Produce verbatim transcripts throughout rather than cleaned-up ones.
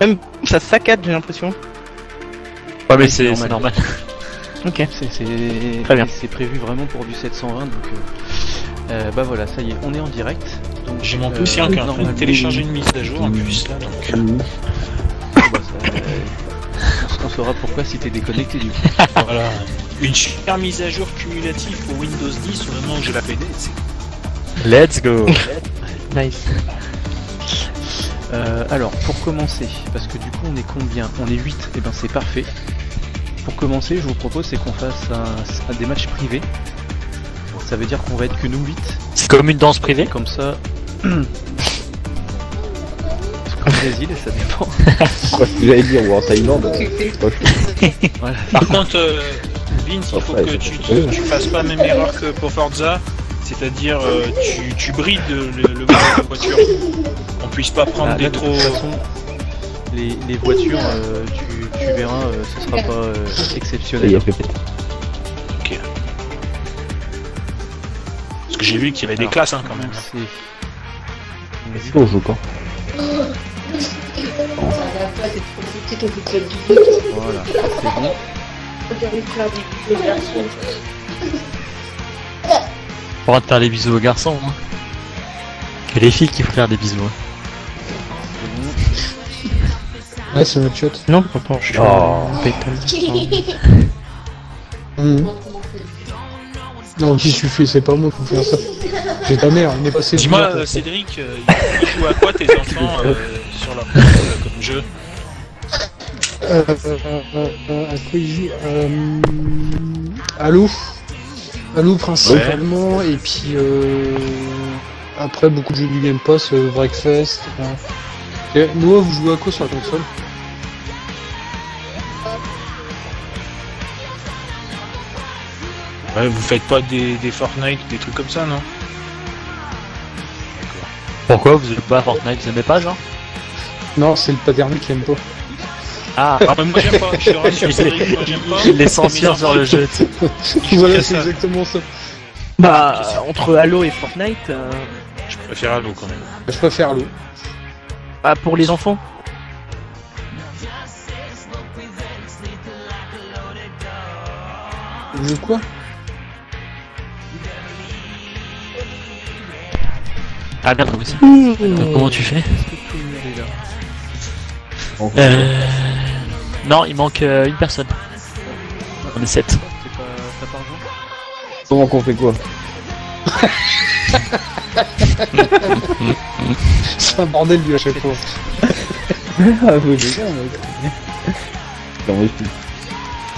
Même ça saccade, j'ai l'impression. Ouais, mais c'est normal. normal. Ok, c'est très bien. C'est prévu vraiment pour du sept cent vingt, donc euh, euh, bah voilà, ça y est, on est en direct. Donc j'ai mon pouce qui est en train de télécharger une mise à jour en plus là, donc. Bah, ça, euh, on saura pourquoi si t'es déconnecté du coup. Voilà. Une super mise à jour cumulative pour Windows dix au moment où j'ai la P D. Let's go. Nice. Euh, alors pour commencer, parce que du coup on est combien? On est huit, et ben c'est parfait. Pour commencer, je vous propose c'est qu'on fasse un, un, des matchs privés. Ça veut dire qu'on va être que nous huit. C'est comme une danse privée. Comme ça. Au Brésil, ça dépend. Quoi, ce que j'allais dire, ou en Thaïlande. Voilà. Par contre, euh, Vince, il faut que tu, tu, tu fasses pas la même erreur que pour Forza, c'est-à-dire euh, tu, tu brides le, le de la voiture. On puisse pas prendre ah, là, des trop. De toute façon, les, les voitures, euh, tu, tu verras, euh, ce sera pas euh, exceptionnel. Ok. Parce que j'ai vu qu'il y avait Alors, des classes hein, quand même. C'est bon, je crois. Voilà, c'est bon. On va te faire des bisous aux garçons. Hein. Que les filles qui font faire des bisous. Hein. Bon. Ouais, c'est notre shot. Non, papa, je suis en pétale. Non, j'y suis fait, c'est pas moi qui faire ça. C'est ta mère, on est passé. Dis-moi, euh, Cédric, euh, ils jouent à quoi tes enfants euh, sur leur console euh, comme jeu? Euh, euh, euh, à quoi ils jouent? Euh, Halo, Halo principalement, ouais. Et puis euh, après beaucoup de jeux du Game Pass, euh, Wreckfest. Euh. Noah, vous jouez à quoi sur la console? Ouais, vous faites pas des, des Fortnite, des trucs comme ça, non? Pourquoi vous aimez pas Fortnite? Vous aimez pas, genre? Non, c'est le paternel qui aime pas. Ah, ah mais moi j'aime pas, je te rassure, Cédric, moi j'aime pas. L'essentiel sur le jeu. Voilà, c'est exactement ça. Bah, entre Halo et Fortnite... Euh... Je préfère Halo quand même. Je préfère Halo. Ah, pour les enfants? De quoi? Ah bien trouvé ça. Mmh. Comment tu fais? Euh... Non, il manque euh, une personne. On est sept. Comment qu'on fait quoi? C'est un bordel lui à chaque fois. Ah vous déjà on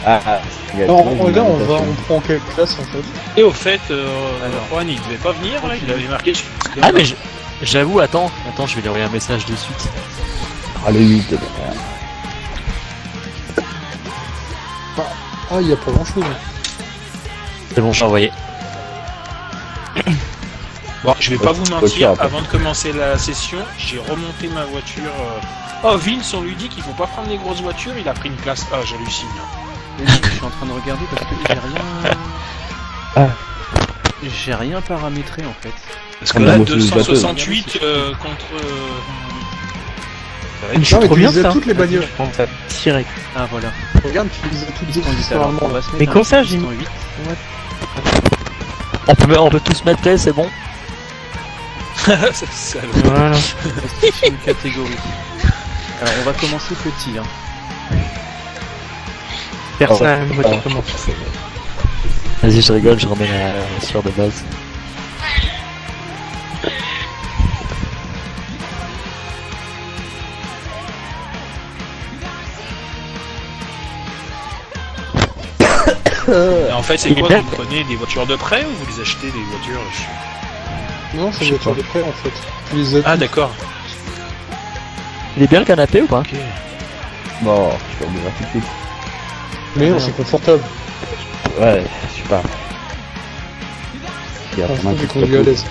Ah, ah non, regarde, on, on, on prend quelle classe en fait. Et au fait, euh, Juan il devait pas venir là, il avait marqué. Ah mais j'avoue, attends, attends, je vais lui envoyer un message de suite. Ah le huit, ah, ah il y a pas grand chose. C'est bon, j'ai envoyé. Bon, je vais pas vous mentir, avant de commencer la session, j'ai remonté ma voiture. Oh Vince, on lui dit qu'il faut pas prendre les grosses voitures, il a pris une classe A, j'hallucine. Je suis en train de regarder parce que j'ai rien... Ah. J'ai rien paramétré en fait. Parce que là, deux cent soixante-huit euh, contre... Euh... Je suis trop bien ça. Toutes les bagnoles. Direct. Ah voilà. Regarde, tu les as toutes les bagnoles. Mais quand ça, j'ai mis... On peut, on peut tous mettre les, c'est bon. C'est ça. Voilà. C'est une catégorie. Alors on va commencer petit. Hein. Personne à oh, ouais. Comment oh. Vas-y, je rigole, je remets la sur de base. En fait, c'est quoi? Vous prenez des voitures de prêt ou vous les achetez des voitures? Non, c'est des voitures de prêt en fait. Tu les as ah, d'accord. Il est bien le canapé ou pas? Ok. Bon, je vais revenir tout de suite. Mais non, c'est confortable. Ouais, super. Il y a vraiment du conduit à l'aise.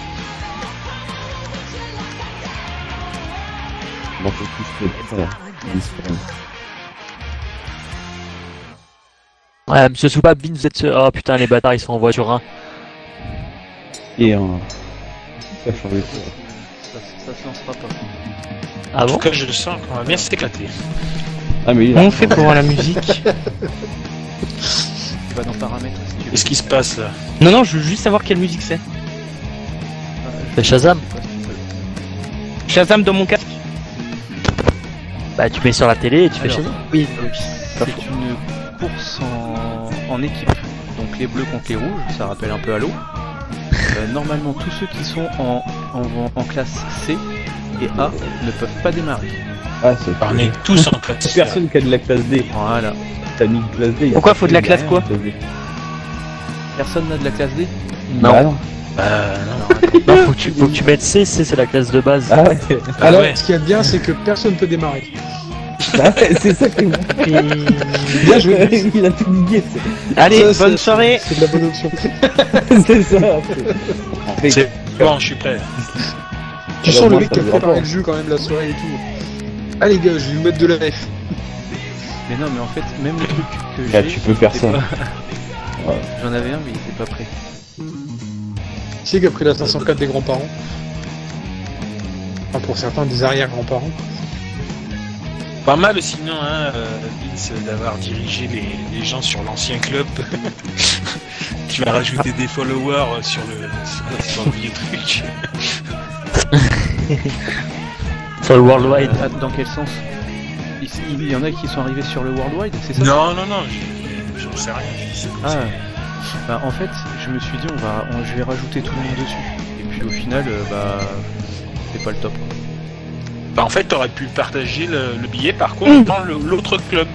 Bon, faut plus que... Voilà. Ouais, monsieur Soupa, Bin, vous êtes... Oh putain, les bâtards, ils sont en voiture, hein. Et en... Ça change tout. ça, ça se lancera pas. En ah tout bon cas, je le sens qu'on va bien s'éclater. Ah mais il a on fait pour la musique. Tu vas dans paramètres si tu veux. Qu'est-ce qui se passe là? Non, non, je veux juste savoir quelle musique c'est. Ah, c'est Shazam. Shazam dans mon casque. Bah, tu mets sur la télé et tu alors, fais Shazam. Oui, oui. C'est une course en... en équipe. Donc les bleus contre les rouges, ça rappelle un peu Halo. Euh, normalement, tous ceux qui sont en, en, en classe C et A ne peuvent pas démarrer. Ah, c'est on est tous en classe C. Personne qui a de la classe D. Voilà. T'as mis de classe D. Pourquoi faut de la classe quoi? Personne n'a de la classe D? Non. Bah non. Euh, non, non, non faut, que tu, faut que tu mettes C, C c'est la classe de base. Ah, ouais. Alors, ah ouais. Ce qu'il y a de bien, c'est que personne ne peut démarrer. Bah, c'est ça qui est bien joué, il a tout niqué. Allez, ça, bonne soirée. C'est de la bonne option. C'est ça. C'est bon, je suis prêt. Tu sens le mec qui a préparé le jeu quand même la soirée et tout. Ah les gars, je vais vous mettre de la F. Mais non, mais en fait, même le truc que j'ai... Là, tu peux faire ça. Pas... Ouais. J'en avais un, mais il était pas prêt. Qui est qui a pris la cinq cent quatre des grands-parents? Enfin, pour certains, des arrière-grands-parents. Pas mal sinon, hein, Vince, d'avoir dirigé les, les gens sur l'ancien club. Tu vas rajouter des followers sur le, sur le vieux truc. Sur le worldwide. Euh, dans quel sens? Il y en a qui sont arrivés sur le worldwide, c'est ça? Non, non, non, j'en sais rien. Je ah, bah, en fait, je me suis dit, on va, on, je vais rajouter tout le monde dessus. Et puis au final, bah, c'est pas le top. Bah en fait t'aurais pu partager le, le billet par contre mmh. dans l'autre club.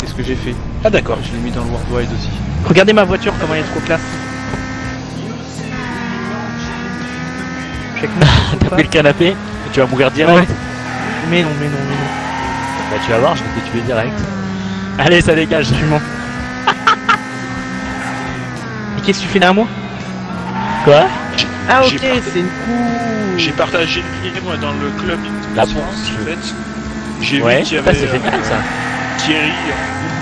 C'est ce que j'ai fait. Ah d'accord. Je l'ai mis dans le worldwide aussi. Regardez ma voiture comment elle est trop classe. T'as pris le canapé? Tu vas mourir direct. Ouais. Mais non mais non mais non. Bah tu vas voir je vais te tuer direct. Allez ça dégage tu mens. Mais qu'est-ce que tu fais derrière moi? Quoi? Ah ok c'est une coupe. J'ai partagé le billet moi dans le club de France en fait. J'ai ouais, vu qu'il y avait ça, euh, génial, ça. Thierry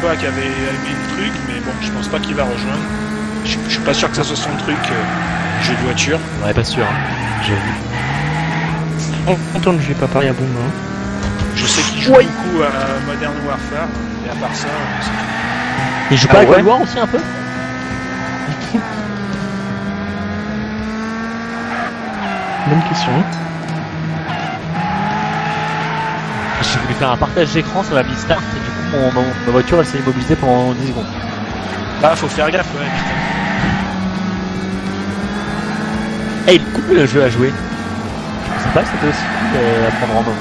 Boumba qui avait aimé le truc, mais bon je pense pas qu'il va rejoindre. Je, je suis pas sûr que ça soit son truc, euh, jeu de voiture. Ouais pas sûr, hein. J'ai vu. On entend que je vais pas parler à Boumba. Hein. Je sais qu'il joue ouais. beaucoup à Modern Warfare, mais à part ça. Il joue ah, pas à Cold War aussi un peu? Bonne question. J'ai voulu faire un partage d'écran sur la Bistart et du coup mon, mon, ma voiture elle s'est immobilisée pendant dix secondes. Ah faut faire gaffe ouais putain. Eh hey, il coupe le jeu à jouer. Je sais pas que c'était aussi cool à prendre en main.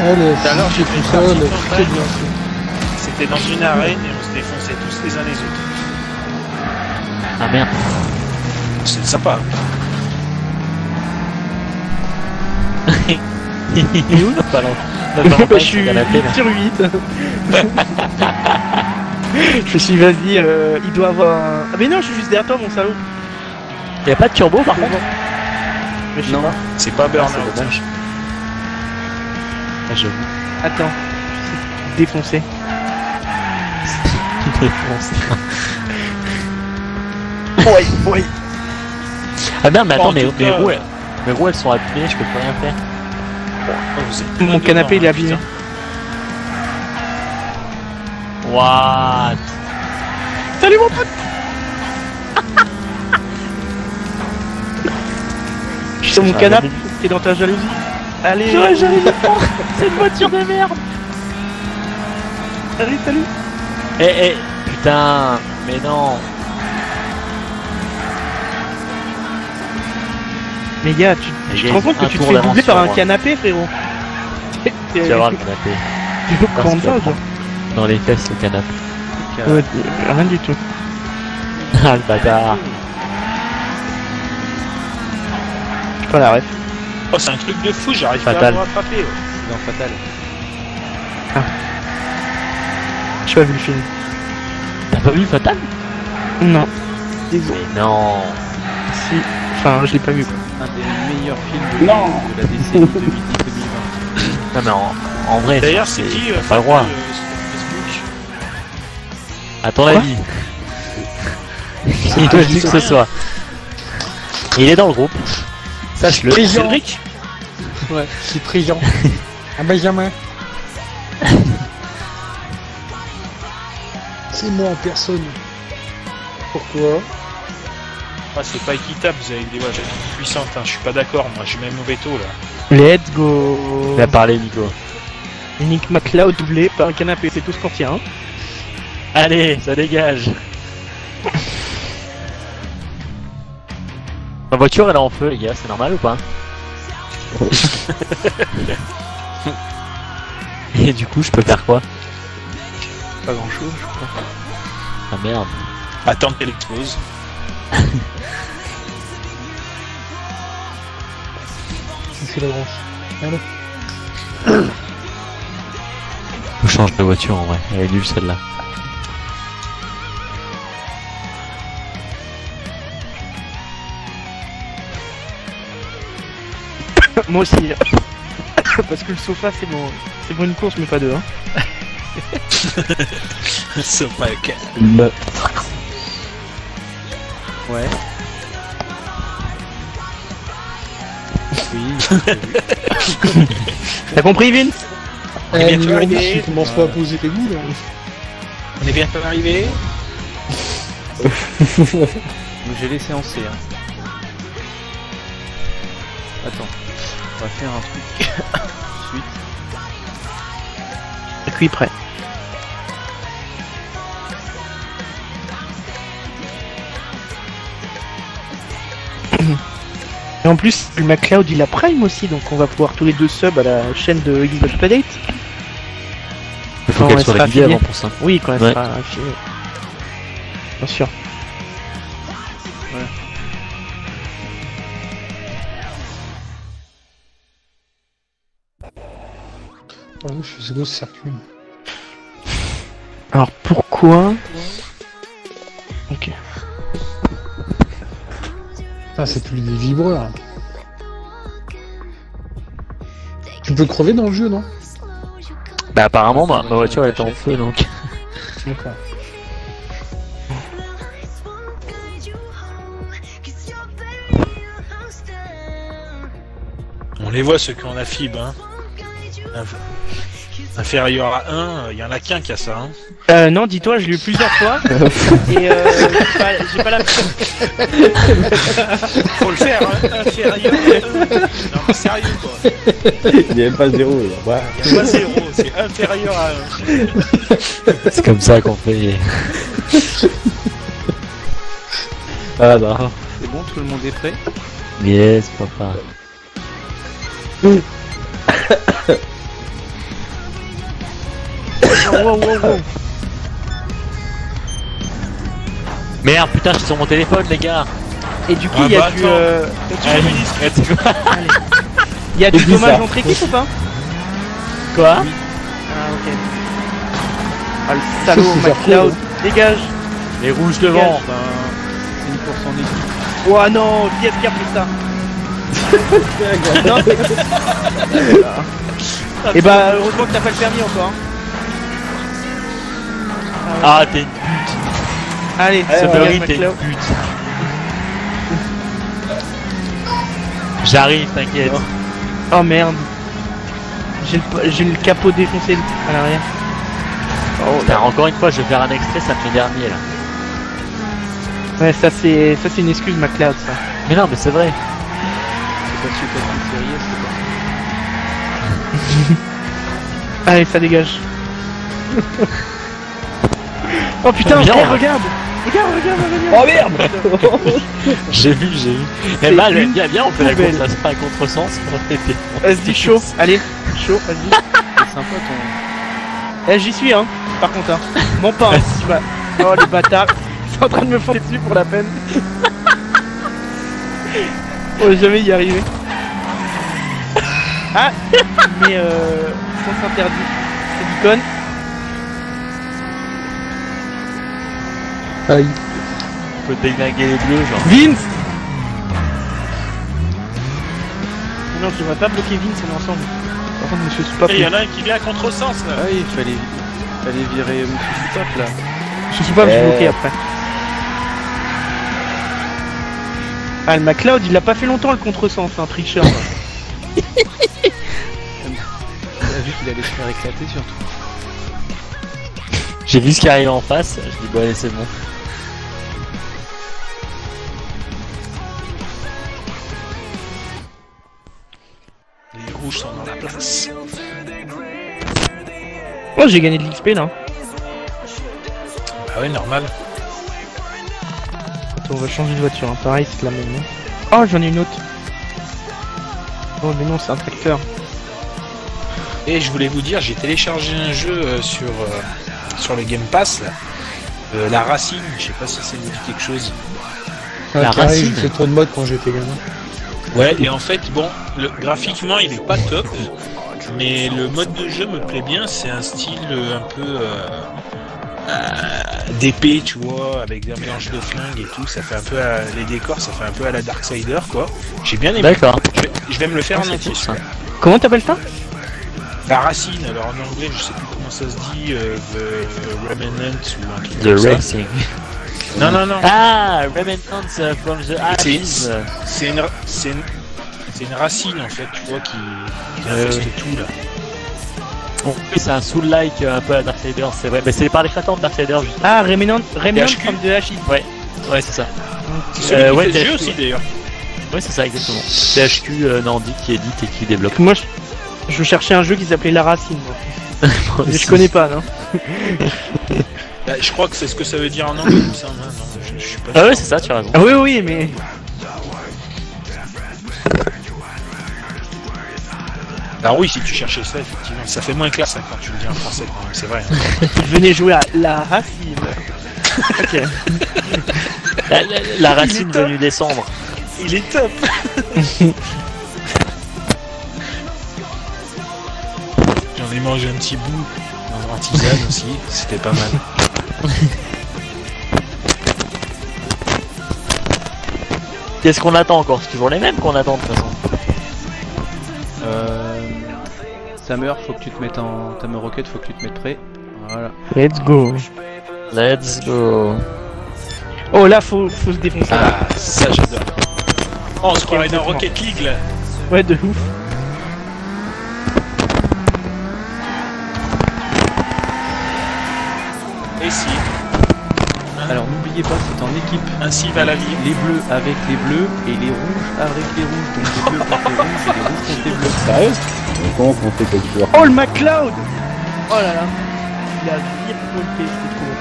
Allez, alors j'ai pris ça, mais c'était bien fait. C'était dans une arène et on se défonçait tous les uns les autres. Ah merde. C'est sympa. Il est où notre ballon? Je suis huit sur huit. Je me suis vas-y, euh, il doit avoir un... Ah mais non, je suis juste derrière toi mon salaud. Il n'y a pas de turbo par contre? Mais je sais pas. C'est pas Burnout. Ah j'avoue. Attends, je vais défoncer. Défoncer. Ouais, ouais. Ah merde, mais attends, mais où est... Mes roues elles sont appuyées, je peux plus rien faire. Oh, mon canapé dedans, il est abîmé. What? Salut mon pote. Je suis sur mon canapé, t'es dans ta jalousie. Allez, j'aurais jamais dû prendre cette voiture de merde. Allez, salut. Eh eh, putain, mais non. Mais gars, tu, tu te rends compte que tu te fais doubler par un canapé, frérot? Tu vas voir le canapé. Tu peux prendre ça, genre? Dans les fesses, le canapé. Ouais, rien du tout. Ah, le bâtard. Je peux la ref. Oh, c'est un truc de fou, j'arrive pas à me rattraper. Non, fatal. Ah. J'ai pas vu le film. T'as pas vu Fatal? Non. Désolé. Mais non. Si. Enfin, je l'ai pas vu quoi. Un des meilleurs films de, non. de la décennie deux mille dix deux mille vingt. Non mais en, en vrai, d'ailleurs c'est qui euh, pas le droit. À ton avis. Il doit juste que ce soit. Il est dans le groupe. Sache-le. Cédric. Ouais, c'est Trijan. Un Benjamin. C'est moi en personne. Pourquoi? Ah, c'est pas équitable, vous avez des voix puissantes, hein. Je suis pas d'accord, moi j'ai même mon veto là. Let's go. Il a parlé Nico. Nick McCloud doublé par un canapé, c'est tout ce qu'on tient. Hein. Allez, ça dégage. Ma voiture elle est en feu les gars, c'est normal ou pas? Et du coup je peux faire quoi? Pas grand chose je crois. Ah merde. Attends qu'elle explose. C'est la branche. Allez. On change de voiture en vrai, elle est nulle celle-là. Moi aussi. Parce que le sofa c'est bon. C'est pour une course mais pas deux hein. Le sofa ok. Le... Ouais. Oui. T'as compris Vince? On est bientôt arrivé. Tu commences pas à poser tes boules. On est bientôt arrivé. J'ai laissé en C. Hein. Attends, on va faire un truc. Suite. Circuit prêt. Et en plus, le McCloud il a Prime aussi, donc on va pouvoir tous les deux sub à la chaîne de Xbox Update. Il faut qu'elle soit affiliée avant pour ça. Oui, quand elle ouais. sera affiliée. Bien sûr. Ouais. Je faisais gros circuit. Alors pourquoi? Ok. Ah c'est plus des vibreurs. Tu peux crever dans le jeu non? Bah apparemment ma, ma voiture elle était en feu donc. D'accord. On les voit ceux qui en a fibre hein. Inférieur à un, il y en a qu'un qui a ça. Hein. Euh, non, dis-toi, je l'ai eu plusieurs fois. Et euh, j'ai pas, pas la. Faut le faire, hein. Inférieur à un. Non, mais sérieux, quoi. Il n'y a même pas zéro, là. Il n'y a pas zéro, c'est inférieur à un. C'est comme ça qu'on fait. Ah, bah. C'est bon, tout le monde est prêt? Yes, papa. Mm. Wow, wow, wow. Merde putain je suis sur mon téléphone les gars. Et du coup il ah y a bah, du il euh... y a du dommage entre équipes ou pas? Quoi? Oui. Ah ok. Ah le salaud McCloud cool, hein. Dégage. Les rouges devant ben... C'est une course en équipe. Ouah non bien bien putain. Non, et bah heureusement que t'as pas le permis encore. Ah, ouais. Ah t'es une pute. Allez, allez Summery t'es une pute. J'arrive, t'inquiète. Oh merde. J'ai le, le capot défoncé à l'arrière. Oh, putain, encore une fois, je vais faire un extrait, ça fait dernier là. Ouais, ça c'est ça c'est une excuse McCloud ça. Mais non, mais c'est vrai. C'est pas super sérieux, c'est pas. Allez, ça dégage. Oh putain, bien, hey, regarde, regarde, regarde, regarde. Oh merde. J'ai vu, j'ai vu. Eh bah, ben, bien, bien, on fait la course, ça se fait un contresens. Vas-y, chaud, allez, chaud, vas-y. C'est sympa ton... Eh, j'y suis, hein, par contre, hein. Mon pain, hein, si tu vas... Oh, les bâtards, ils sont en train de me foncer dessus pour la peine. On va jamais y arriver. Ah, mais euh... sens interdit, c'est du con. Aïe. On peut déglinguer les bleus genre. Vince. Non tu vas pas bloquer Vince, on est ensemble. Par contre monsieur Soupape. Et il y en a un qui vient à contresens là. Ah oui, il fallait, fallait virer monsieur Soupape là. Monsieur Soupape je suis bloqué après. Ah, le McCloud, il l'a pas fait longtemps le contresens, c'est un tricheur. Il a vu qu'il allait se faire éclater surtout. J'ai vu ce qui arrivait en face, je dis bon allez c'est bon. Les rouges sont dans la place. Oh j'ai gagné de l'X P là. Bah ouais normal. On va changer de voiture, hein. Pareil c'est la même. Oh j'en ai une autre. Oh mais non c'est un tracteur. Et je voulais vous dire, j'ai téléchargé un jeu euh, sur, euh, sur le Game Pass là. Euh, la racine, je sais pas si ça me dit quelque chose. Ah, la racine, c'est trop de mode quand j'étais gamin. Ouais et en fait bon, le, graphiquement il est pas top, mais le mode de jeu me plaît bien, c'est un style euh, un peu... Euh, Euh, d'épée tu vois, avec des mélanges de flingues et tout, ça fait un peu à... les décors, ça fait un peu à la Darksider quoi. J'ai bien aimé. D'accord. Je vais... je vais me le faire ah, en entier. Cool, comment t'appelles ça? La racine. Alors en anglais, je sais plus comment ça se dit. Euh, the Remnant ou un truc comme ça. The Racing. Non non non. Ah, Remnant from the Ashes. C'est une c'est une... une racine en fait, tu vois qui, qui euh... infeste tout là. Bon, c'est un soul-like un peu à Darksiders, c'est vrai, mais c'est par les créateurs de Darksiders justement. Ah, Remnant from the Ashes. Ouais, ouais c'est ça. C'est euh, ouais, T H Q aussi d'ailleurs. Ouais c'est ça exactement. T H Q euh, Nordic qui édite et qui développe. Moi je, je cherchais un jeu qui s'appelait La Racine. Moi. Mais je connais pas non. Bah, je crois que c'est ce que ça veut dire en anglais tout ça. Non, non, je, je suis pas ah sûr. Ouais c'est ça, tu as raison. Ah oui oui mais... Alors oui, si tu cherchais ça, effectivement, ça fait moins classe hein, quand tu le dis en français, c'est vrai. Hein. Venez jouer à La Racine. Ok. La, la, la Racine venue descendre. Il est top. J'en ai mangé un petit bout dans un tisane aussi, c'était pas mal. Qu'est-ce qu'on attend encore? C'est toujours les mêmes qu'on attend de toute façon. Euh... Summer, faut que tu te mettes en... Summer Rocket, faut que tu te mettes prêt. Voilà. Let's go. Let's go. Oh là, faut, faut se défoncer. Ah, ça j'adore. Oh, on se croirait dans Rocket League là. Ouais, de ouf. Et si. Alors n'oubliez pas, c'est en équipe. Ainsi va la vie. Les bleus avec les bleus et les rouges avec les rouges. Donc les bleus contre les rouges et les rouges contre les bleus. Sérieux? Comment on fait quelque chose? Oh le McCloud! Oh là là! Il a bien bloqué, c'était trop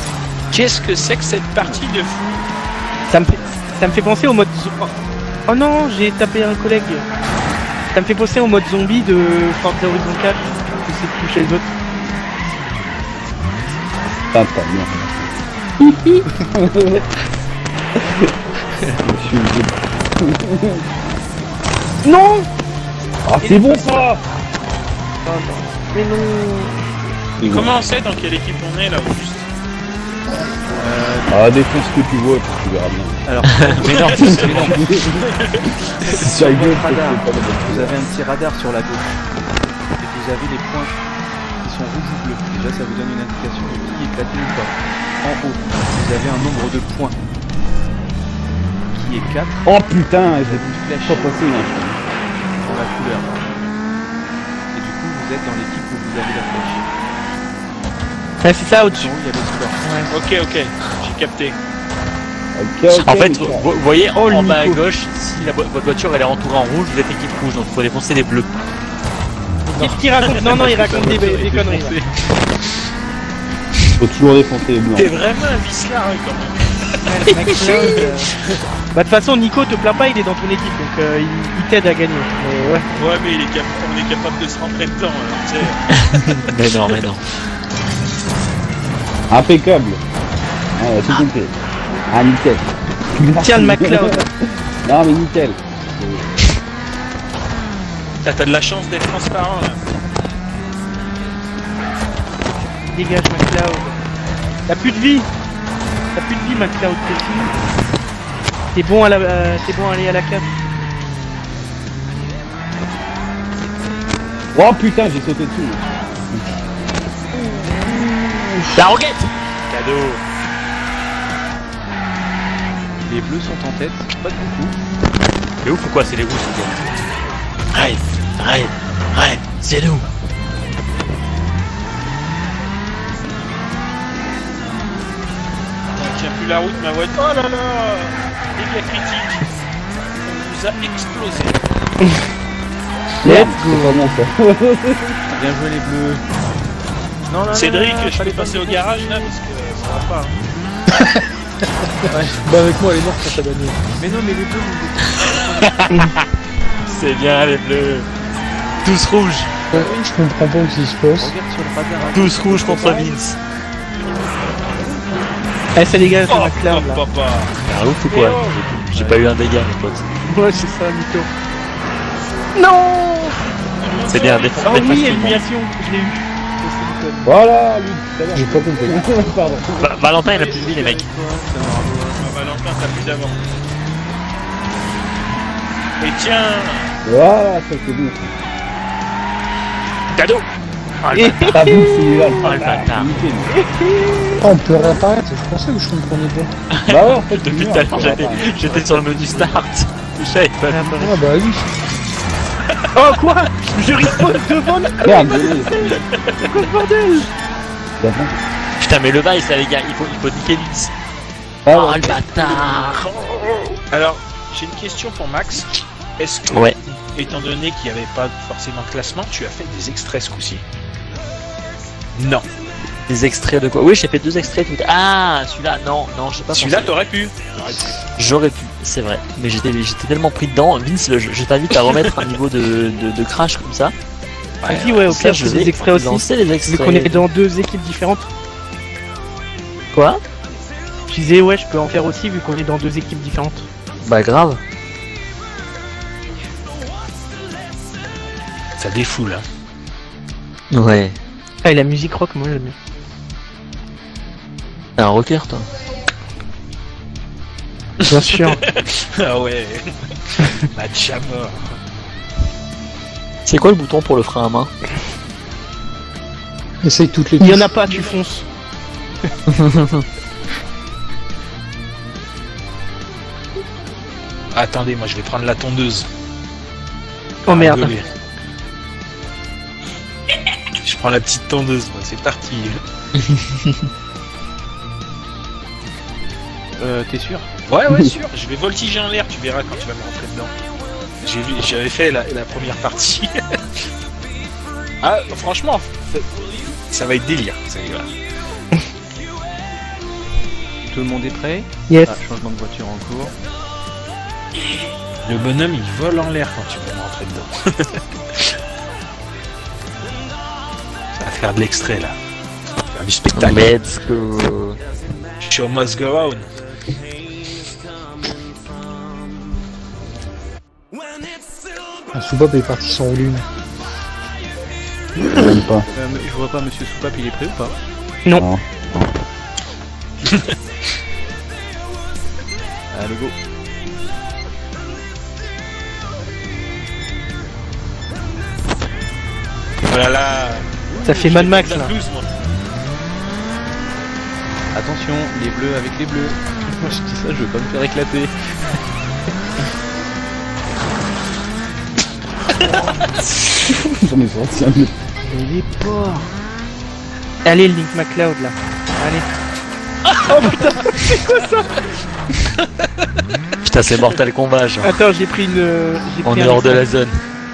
bon. Qu'est-ce que c'est que cette partie de fou? Ça me fait, ça me fait penser au mode... Oh non, j'ai tapé un collègue. Ça me fait penser au mode zombie de Forza Horizon quatre. C'est toucher les autres. Ah, pas bien. Non. Ah, c'est bon ça. Oh, mais non. Comment on sait dans quelle équipe on est là au juste? Euh... Ah, défonce ce que tu vois, tu verras bien. Alors, mais non, c'est sur votre radar. Vous avez un petit radar sur la gauche. Vous avez les points qui sont rouges ou bleus. Déjà, ça vous donne une indication de qui est éclaté ou pas. En haut, vous avez un nombre de points qui est quatre. Oh putain, j'ai plus pas passé là. Pour la couleur. Et du coup, vous êtes dans l'équipe où vous avez la flèche. Ah, c'est ça au-dessus. Il y a le score. Ouais. Ok, ok, j'ai capté. Okay, okay, en fait, okay. Vous voyez, oh, en bas à gauche, si la, votre voiture elle est entourée en rouge, vous êtes équipe rouge, donc il faut défoncer les bleus. Qu'est-ce qu'il raconte? Non, non, il raconte des, des conneries. Faut toujours défoncer les blancs. T'es vraiment un vicelard quand même. Ouais, McCloud, euh... bah, de toute façon, Nico, te plains pas, il est dans ton équipe, donc euh, il, il t'aide à gagner. Mais ouais. Ouais, mais il est cap... on est capable de se rentrer dedans, alors, mais non, mais non. Impeccable. Ah, ouais, tout compris. Ah, nickel. Tiens, le McCloud. Non, mais nickel. T'as de la chance d'être transparent là. Dégage McCloud. T'as plus de vie. T'as plus de vie McCloud. T'es bon à la, euh, t'es bon à aller à la cave. Oh putain j'ai sauté dessus. La roquette. Cadeau. les bleus sont en tête, pas de beaucoup. C'est ouf ou quoi? C'est les rouges qui viennent. Arrête, arrête, arrête, c'est nous. On tient plus la route, ma voix. Oh là là, méga critique. On nous a explosé. Let's go. Bien joué les bleus. Non, non, Cédric, non, non, je fallait passer au garage là parce que ça va pas. Ouais. Bah avec moi elle est morte sur ta bagnole. Mais non mais les bleus vous... C'est bien les bleus. Tous rouges. Ouais, je comprends pas ce qui se passe. Tous rouges contre Vince. Eh ça dégage la claire là. Ah ouf ou quoi? J'ai pas eu un dégât mes potes. Ouais c'est ça mytho. Non. C'est bien des fois. Ah oui élimination, je l'ai eu. Voilà, lui, tout à l'heure, j'ai pas compris. Pardon. Va Valentin, il a plus de vie, les mecs. Valentin, t'as plus d'avant. Et tiens. Voilà, ça c'est bon. Cadeau. Pas bon, celui-là. Oh le bâtard. Oh, on peut réapparaître, je pensais que je comprenais pas. Bah ouais, en fait, depuis tout à l'heure, j'étais sur le menu start. Je savais pas. Ah bah oui. Oh quoi? Je respawn devant la... Merde. C'est quoi ce bordel? Putain mais le vice là les gars, il faut, il faut niquer vite. Oh, oh le bâtard. Alors, j'ai une question pour Max. Est-ce que, ouais. étant donné qu'il n'y avait pas forcément de classement, tu as fait des extraits ce coup-ci? Non. Des extraits de quoi? Oui j'ai fait deux extraits tout. Ah celui-là, non, non je sais pas. Celui-là t'aurais pu. J'aurais pu. C'est vrai, mais j'étais tellement pris dedans. Vince, le, je, je t'invite à remettre un niveau de, de, de crash comme ça. Ouais, oui, ouais, au pire, je vais les extraits aussi. Les extraits. Vu qu'on est dans deux équipes différentes. Quoi? Je disais, ouais, je peux en faire aussi vu qu'on est dans deux équipes différentes. Bah, grave. Ça défoule, hein. Ouais. Ah, et la musique rock, moi, j'aime bien. T'es un rocker, toi? Bien sûr. Ah ouais. Match à mort. C'est quoi le bouton pour le frein à main? Essaye toutes les... Il y en a pas, tu fonces. Attendez, moi je vais prendre la tondeuse. Oh ah, merde. Gueuler. Je prends la petite tondeuse, moi, c'est parti. Euh, t'es sûr? Ouais, ouais, sûr. Je vais voltiger en l'air, tu verras quand tu vas me rentrer dedans. J'avais fait la, la première partie. Ah, franchement, ça va être délire. Ça va. Tout le monde est prêt? Yes. Ah, changement de voiture en cours. Le bonhomme, il vole en l'air quand tu vas me rentrer dedans. Ça va faire de l'extrait, là. Ça va faire du spectacle. Let's go. Show must go on. Soupap est parti sans volume. Même pas. Euh, je vois pas monsieur Soupap, il est prêt ou pas? Non. non. Allez go. Oh là là. Ça fait Mad Max là. Plus, attention, les bleus avec les bleus. Moi je dis ça, je veux pas me faire éclater. J'en ai sorti un peu. Il est pauvre. Allez, Link McCloud là. Allez. Oh putain, c'est quoi ça? Putain, c'est Mortal Kombat. Genre. Attends, j'ai pris une. On est hors de la zone.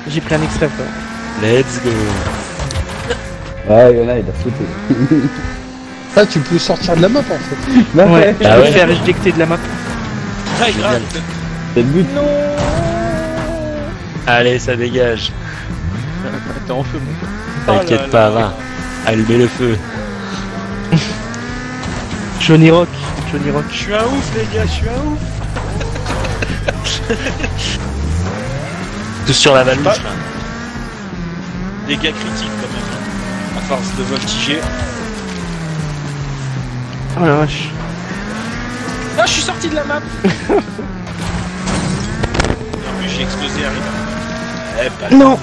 J'ai pris un extra. Let's go. Ah, il y en a, il a foutu. Ah, tu peux sortir de la map en fait. Bah, ouais, je ah, peux ouais. faire éjecter de la map. Très grave. C'est le but. Non. Allez, ça dégage. T'es en feu, mon pote. T'inquiète pas, va. Allumez le feu. Johnny Rock. Johnny Rock. Je suis un ouf, les gars, je suis un ouf. Tous sur la valve. Des gars critiques, quand même. À force de voltiger. Oh la vache. Ah, je suis sorti de la map. J'ai explosé arrive. Eh ben, non.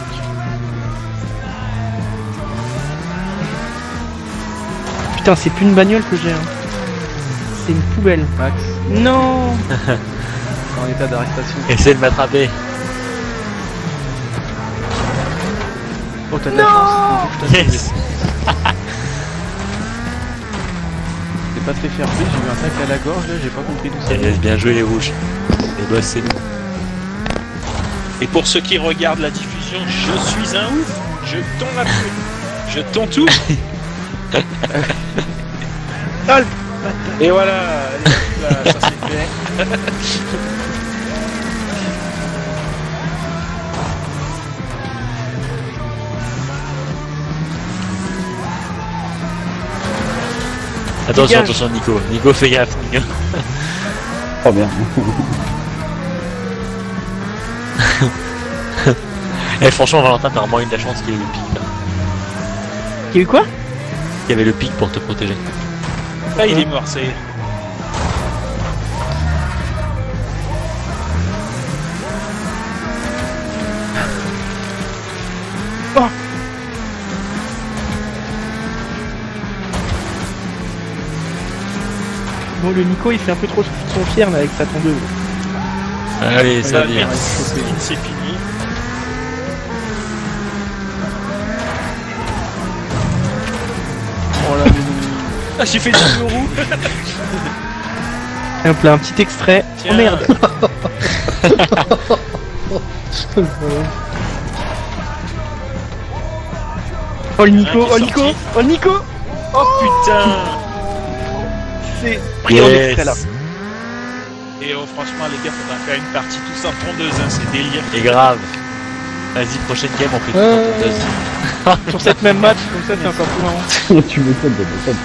Putain, c'est plus une bagnole que j'ai. Hein. c'est une poubelle, Max. Non. En état d'arrestation. Essaye de m'attraper. Oh, t'as de la chance. Yes. T'es pas très fermé, j'ai eu un tacle à la gorge, là, j'ai pas compris tout ça. Laisse bien jouer les rouges. Les boss, c'est nous. Et pour ceux qui regardent la diffusion, je suis un ouf. Je tombe la pluie. Je tombe tout. Et voilà, là, ça c'est fait. Attention, attention Nico, Nico fais gaffe. Nico. Oh bien. Eh franchement Valentin, t'as vraiment eu de la chance qu'il y ait eu le pic là. Qu'il y a eu quoi? Il y avait le pic pour te protéger. Ah il est mort, ça y est. Oh. Bon le Nico il fait un peu trop son fier là avec sa tondeuse. Allez ça vient. C'est fini. Oh là mais... Ah j'ai fait dix euros. Un plein, un petit extrait. Tiens. Oh merde. Oh le Nico, oh Nico, oh Nico. Oh putain. C'est pris en extrait là. Et oh, franchement les gars, faudra faire une partie tous en tondeuse, hein, c'est délire. C'est grave. Vas-y, prochaine game, on fait tout euh... en tondeuse. Sur cette même match, comme ça c'est encore plus marrant. Tu m'étonnes de m'étonnes.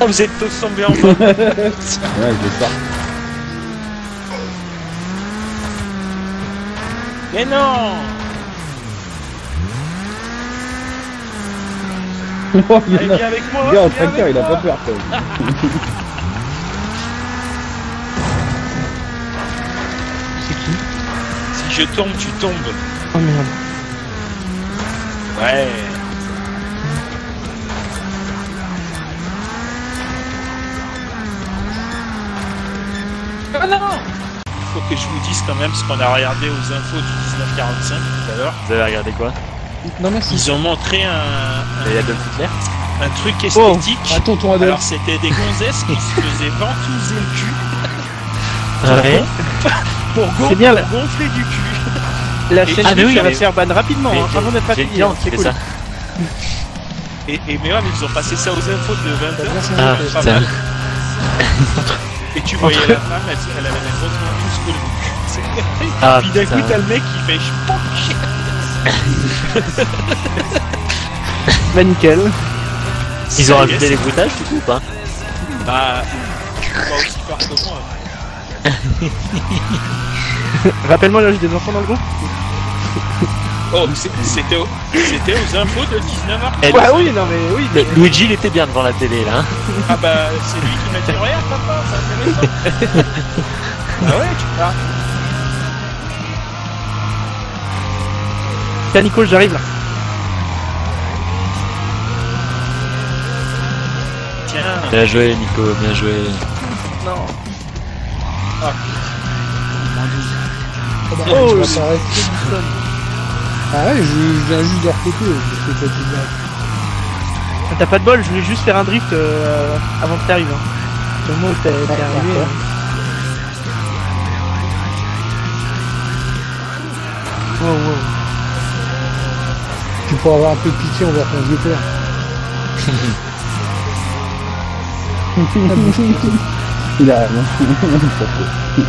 Oh, vous êtes tous tombés en bas. Ouais, c'est ça. Mais non. Oh, il est avec moi. Le gars en tracteur, il a pas peur quand même. C'est qui? Si je tombe, tu tombes. Oh merde. Ouais. Oh non! Faut que je vous dise quand même ce qu'on a regardé aux infos du dix-neuf quarante-cinq tout à l'heure. Vous avez regardé quoi? Non merci. Ils ont montré un... Un, un truc esthétique. Oh, attends, ton alors c'était des gonzesses qui se faisaient ventouser le cul. Ouais. Pour, gonfler, pour bien, gonfler du cul. La chaîne ah, oui, va se faire ban rapidement mais, hein, avant d'être fatigué. C'est cool. Ça. Et, et mais ouais, mais ils ont passé ça aux infos de vingt heures. Et tu voyais la femme, elle, elle avait la grosse main jusqu'au bout. Ah, puis d'un coup t'as le mec qui fait je penche. Bah nickel. Ils ont rajouté les bruitages du coup ou pas? Bah... Pas aussi fort que moi. Rappelle-moi l'âge des enfants dans le groupe. Oh, c'était au... aux infos de dix-neuf heures. Ouais, oui, non, mais oui. Mais Luigi, il était bien devant la télé, là. Ah, bah, c'est lui qui m'a dit rien, papa, c'est intéressant. Ah, ouais, tu parles. Tiens, Nico, j'arrive là. Tiens. Bien joué, Nico, bien joué. Non. Ah. Oh, bah, oh, ouais, ah ouais, je, je viens juste de R T P, je fais pas tout bien. T'as pas de bol, je voulais juste faire un drift euh, avant que t'arrives. Hein. Au moment où t'es arrivé. Hein. Wow, wow. Tu pourras avoir un peu de pitié envers ton vieux père. Il arrive, hein.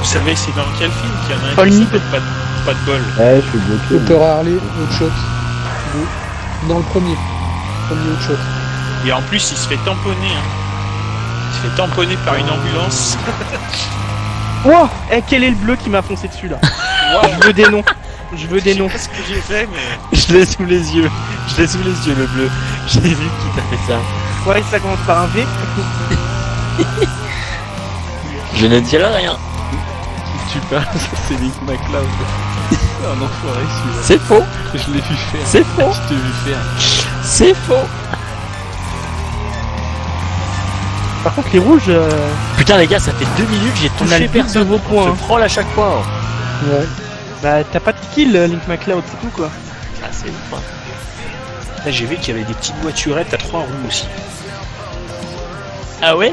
Vous savez c'est dans quel film qu'il y en a un qui s'appelle pas, pas de bol? Ouais, je suis bloqué. Peter Harley, Hotshot. Dans le premier. Premier Hotshot. Et en plus, il se fait tamponner. Hein. Il se fait tamponner par une ambulance. Wow. Eh, quel est le bleu qui m'a foncé dessus là? Wow. Je veux des noms. Je veux des noms. Je sais pas ce que j'ai fait, mais... Je l'ai sous les yeux. Je l'ai sous les yeux, le bleu. J'ai vu qui t'a fait ça. Ouais, ça commence par un V. Je ne dirai rien. Tu parles, c'est Nick McCloud. Oh non, c'est faux. Je l'ai vu faire. C'est faux. Je t'ai vu faire. C'est faux. Par contre les rouges... Euh... Putain les gars, ça fait deux minutes, j'ai touché personne. Vos points, hein. Je frôle à chaque fois. Hein. Ouais. Bah t'as pas de kill Link McLeod, c'est tout quoi. Ah c'est ouf. Hein. Là j'ai vu qu'il y avait des petites voiturettes à trois roues aussi. Ah ouais.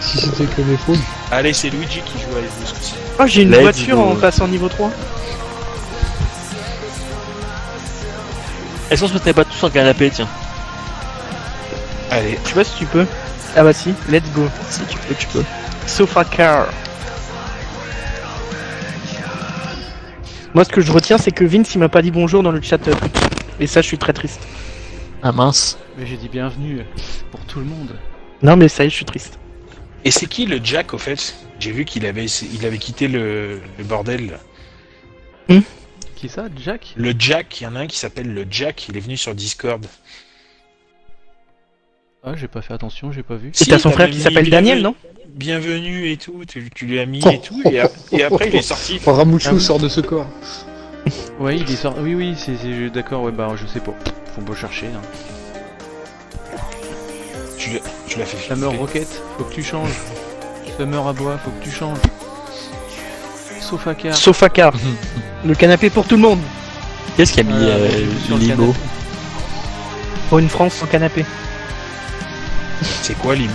Si c'était que des foules. Allez, c'est Luigi qui joue à Evo ce coup-ci. Oh, j'ai une voiture en passant niveau trois. Est-ce qu'on se mettait pas tous sur le canapé, tiens? Allez. Je sais pas si tu peux. Ah bah si, let's go. Si tu peux, tu peux. Sofa car. Moi, ce que je retiens, c'est que Vince, il m'a pas dit bonjour dans le chat. Et ça, je suis très triste. Ah mince. Mais j'ai dit bienvenue pour tout le monde. Non mais ça y est, je suis triste. Et c'est qui le Jack au fait? J'ai vu qu'il avait, il avait quitté le, le bordel. Mmh. Qui ça, Jack? Le Jack, il y en a un qui s'appelle le Jack, il est venu sur Discord. Ah j'ai pas fait attention, j'ai pas vu. C'est si, à son frère qui s'appelle Daniel, non? Bienvenue et tout, tu, tu lui as mis oh, et tout, oh, et, a, oh, et après oh, il est sorti. Oh, Ramouchou ah, sort de ce corps. Ouais il est sorti, oui oui, c'est d'accord, ouais bah je sais pas, faut pas chercher. Hein. Tu l'as, tu l'as fait. Summer Rocket, faut que tu changes. Summer à bois, faut que tu changes. Sofa car. Sofa car. Le canapé pour tout le monde. Qu'est-ce qu'il y a mis euh, euh, Limo? Pour une France sans canapé. C'est quoi Limo?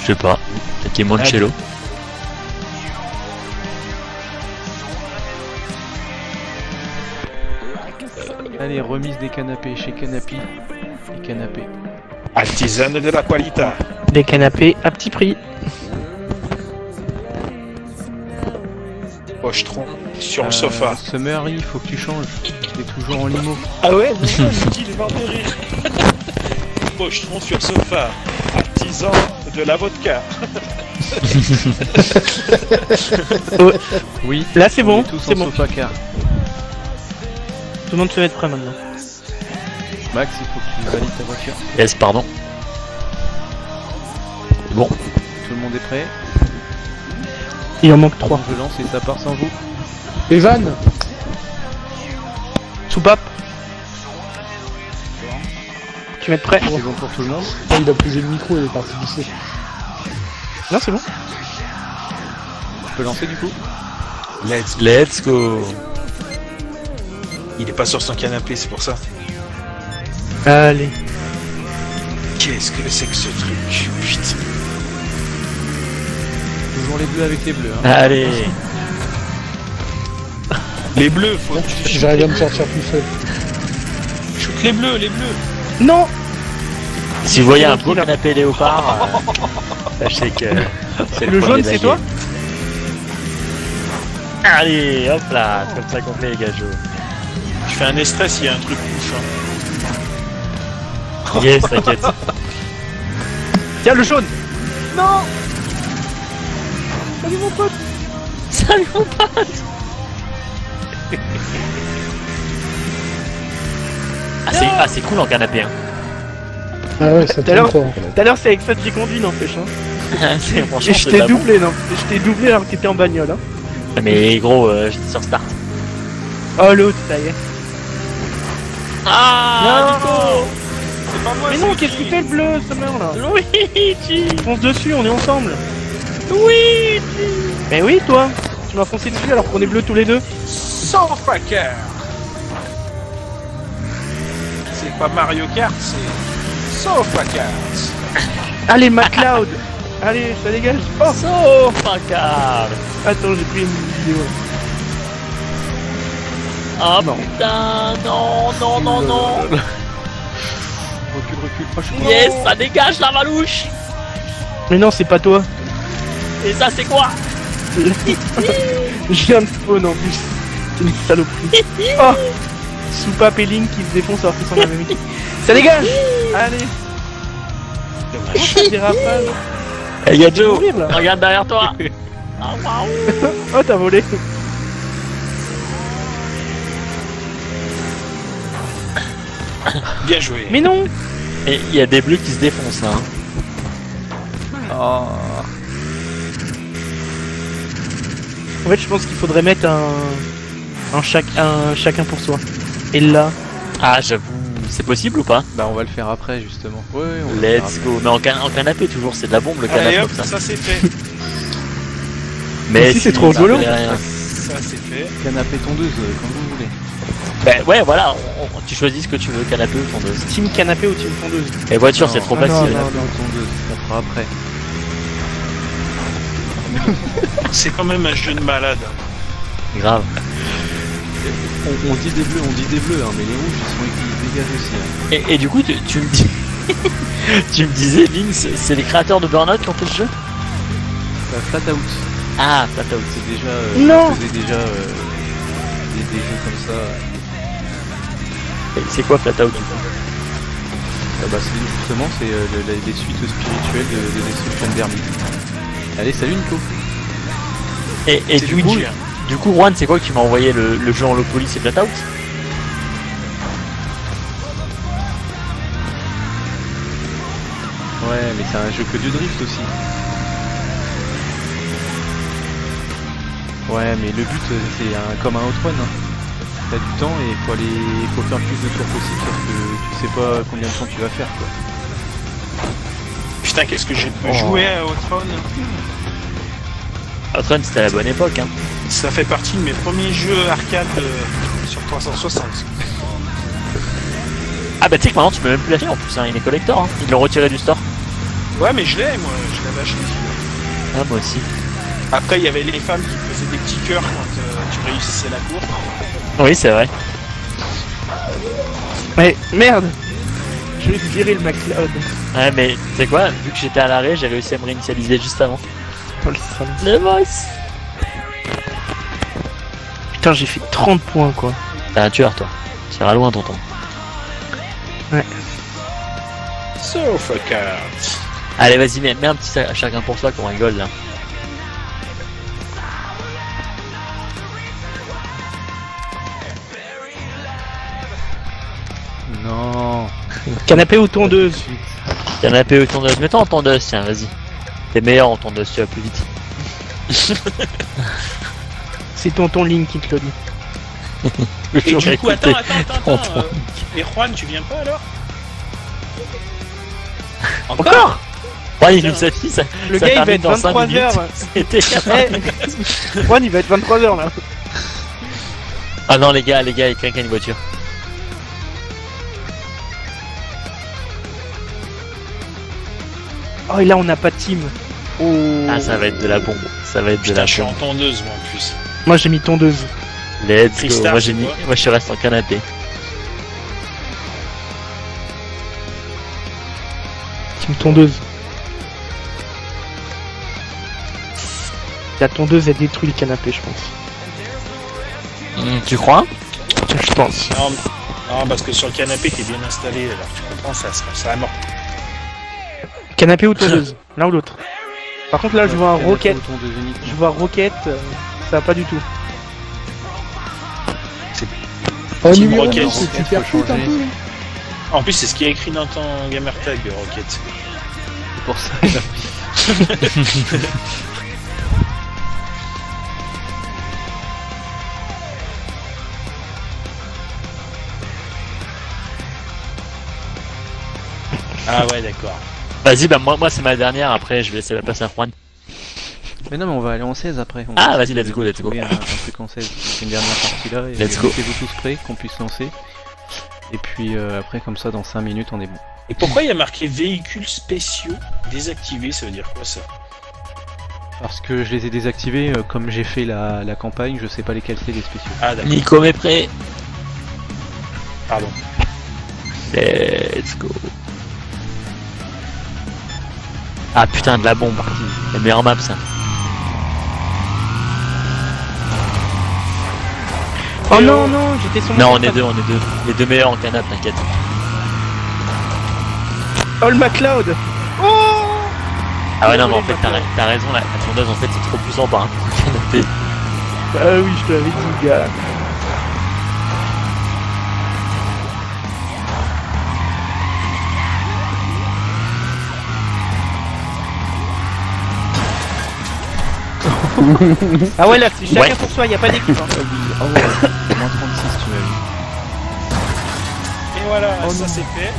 Je sais pas. Peut-être qu'il est Moncello. Allez, remise des canapés chez Canapi. Les canapés. Artisan de la qualité. Des canapés à petit prix. Pochetron sur euh, le sofa. Summer, il faut que tu changes. T'es toujours en limo. Ah ouais, il est mort de rire. Pochetron sur sofa. Artisan de la vodka. Oui. Là c'est bon. C'est bon. Sofa car. Tout le monde se met prêt maintenant. Max, il faut que tu valides ta voiture. Yes, pardon. Bon. Tout le monde est prêt. Il en manque trois. Je lance et ça part sans vous. Evan Soupap. Tu vas être prêt. C'est bon pour tout le monde. Il a posé le micro et il est parti glisser. Là, c'est bon. Je peux lancer du coup. Let's, let's go. Il est pas sur son canapé, c'est pour ça. Allez. Qu'est-ce que c'est que ce truc? Putain. Toujours les bleus avec les bleus. Hein. Allez. Les bleus, faut... J'arrive à me sortir plus seul. Shoot les bleus, les bleus. Non. Si vous voyez un beau canapé léopard, euh, sachez que... Le, le jaune, c'est toi? Allez, hop là, c'est comme ça qu'on fait les gars. Je fais un extrait s'il y a un truc ouf. Hein. Yes, t'inquiète. Tiens, le jaune. Non. Salut mon pote. Salut mon pote. Ah c'est ah, cool en canapé hein. Ah ouais, ça t'aime toi. Tout à l'heure c'est avec ça que j'ai conduit n'empêche hein. Et je t'ai doublé non. Je t'ai doublé alors que t'étais en bagnole hein. Ah, mais gros, euh, j'étais sur start. Oh l'autre, ça y est. Ah Nico. Moi, mais non, qu'est-ce qu'il fait le bleu, ce meurtre là? Luigi! Fonce dessus, on est ensemble! Luigi! Mais oui, toi! Tu m'as foncé dessus alors qu'on est bleus tous les deux! Sans fucker! C'est pas Mario Kart, c'est. Sans fucker! Allez, McLeod! Allez, ça dégage! Oh! Sans fucker! Attends, j'ai pris une vidéo. Ah non! Putain, non, non, non, non! Recule, recule, proche. Yes, ça dégage la valouche. Mais non, c'est pas toi. Et ça, c'est quoi? J'ai un spawn en plus. C'est une saloperie. Oh Soupape et Link qui se défoncent alors qu'ils sont dans la même équipe. Ça dégage. Allez. Dommage. Oh, dérapage. Hey, y'a Joe. Regarde derrière toi. Oh, waouh. Oh, t'as volé. Bien joué. Mais non. Et il y a des bleus qui se défoncent là. Hein. Oh. En fait, je pense qu'il faudrait mettre un, un, chaque, un chacun pour soi. Et là... Ah, j'avoue, c'est possible ou pas? Bah, on va le faire après, justement. Ouais, on va Let's go. Mais en, can en canapé, toujours, c'est de la bombe, le canapé. Allez, hop, comme ça, ça c'est fait. Mais si, c'est trop rigolo. Ça, c'est fait. Canapé tondeuse, comme vous voulez. Bah ouais, voilà, on, on, tu choisis ce que tu veux, canapé ou tondeuse. Team canapé ou team tondeuse? Et voiture, c'est trop ah facile. Non, non, non, tondeuse, ça fera après. C'est quand même un jeu de malade. Grave. On, on dit des bleus, on dit des bleus, hein, mais les rouges ils sont ils dégagent aussi. Hein. Et, et du coup, tu, tu me dis, tu me disais, Vince, c'est les créateurs de Burnout qui ont fait ce jeu? euh, FlatOut. Ah, FlatOut, c'est déjà. Euh, non. Faisait déjà euh, des, des jeux comme ça. C'est quoi FlatOut? Ah bah c'est justement c'est euh, le, les suites spirituelles de, de Destruction Derby. Allez, salut Nico. Et, et du, coup, du coup, Juan, c'est quoi qui m'a envoyé le, le jeu en low poly? C'est FlatOut? Ouais, mais c'est un jeu que de drift aussi. Ouais, mais le but, c'est un, comme un Outrun. Hein. T'as du temps et faut aller, faut faire le plus de tours possible parce que tu sais pas combien de temps tu vas faire, quoi. Putain, qu'est-ce que j'ai pu jouer à Outrun. Outrun, c'était à la bonne époque, hein. Ça fait partie de mes premiers jeux arcade euh, sur trois cent soixante. Ah bah tu sais que maintenant tu peux même plus l'acheter en plus, hein. Il est collector, hein. Ils l'ont retiré du store. Ouais, mais je l'ai, moi, je l'avais acheté. Ah, moi aussi. Après, il y avait les femmes qui faisaient des petits cœurs quand euh, tu réussissais la course. Oui, c'est vrai. Mais merde, je vais virer le McLeod. Ouais, mais tu sais quoi, vu que j'étais à l'arrêt, j'ai réussi à me réinitialiser juste avant. Le boss. Putain, j'ai fait trente points, quoi. T'es un tueur, toi. Tu seras loin, tonton. Ouais. So fucker. Allez, vas-y, mets, mets un petit à chacun pour soi qu'on rigole, là. Non. Canapé ou tondeuse? Canapé ou tondeuse? Mets-toi en tondeuse, tiens, vas-y. T'es meilleur en tondeuse, tu vas plus vite. C'est tonton Link qui te le dit. Et du coup, attends, attends, attends. Et Juan, tu viens pas alors? Encore? Juan, il nous a dit ça. Le gars, il va être vingt-trois heures. Juan, il va être vingt-trois heures là. Ah non, les gars, les gars, il craque une voiture. Oh, et là on n'a pas de team. Oh. Ah, ça va être de la bombe. Ça va être Putain, de la je bombe. Je suis en tondeuse moi en plus. Moi j'ai mis tondeuse. Let's go. Moi j'ai mis. Moi je reste en canapé. Team tondeuse. La tondeuse a détruit le canapé, je pense. Mmh, tu crois? Je pense. Non, non, parce que sur le canapé t'es bien installé. Alors tu comprends, ça, ça a mort. Canapé ou tondeuse, l'un ou l'autre. Par contre là ouais, je vois un roquette, je vois roquette, euh, ça va pas du tout. C'est oh, roquette, c'est super foot un peu. En plus c'est ce qui est écrit dans ton gamertag, roquette. C'est pour ça. Ah ouais d'accord. Vas-y, bah moi, moi c'est ma dernière, après je vais laisser la place à Juan. Mais non, mais on va aller en seize après. On ah, vas-y, let's go, let's go. Un, un truc en seize, c'est une dernière partie là. Et let's go. Vous tous prêts, qu'on puisse lancer. Et puis euh, après, comme ça, dans cinq minutes, on est bon. Et pourquoi il y a marqué véhicules spéciaux désactivés? Ça veut dire quoi ça? Parce que je les ai désactivés, euh, comme j'ai fait la, la campagne, je sais pas lesquels c'est les spéciaux. Ah, d'accord. Nico est prêt. Pardon. Let's go. Ah putain, de la bombe, la meilleure map ça. Oh non non, j'étais sur mon Non, on est deux, on est deux. Les deux meilleurs en canapé, t'inquiète. Oh le McLeod. Oh. Ah ouais non, mais en fait t'as raison, la tondeuse en fait c'est trop puissant par rapport au canapé. Ah oui, je te l'avais dit gars. Ah ouais, là c'est chacun ouais. pour soi, y'a pas d'équipe hein. Oh ouais, moins trente-six tu l'as vu. Et voilà, oh, ça c'est fait.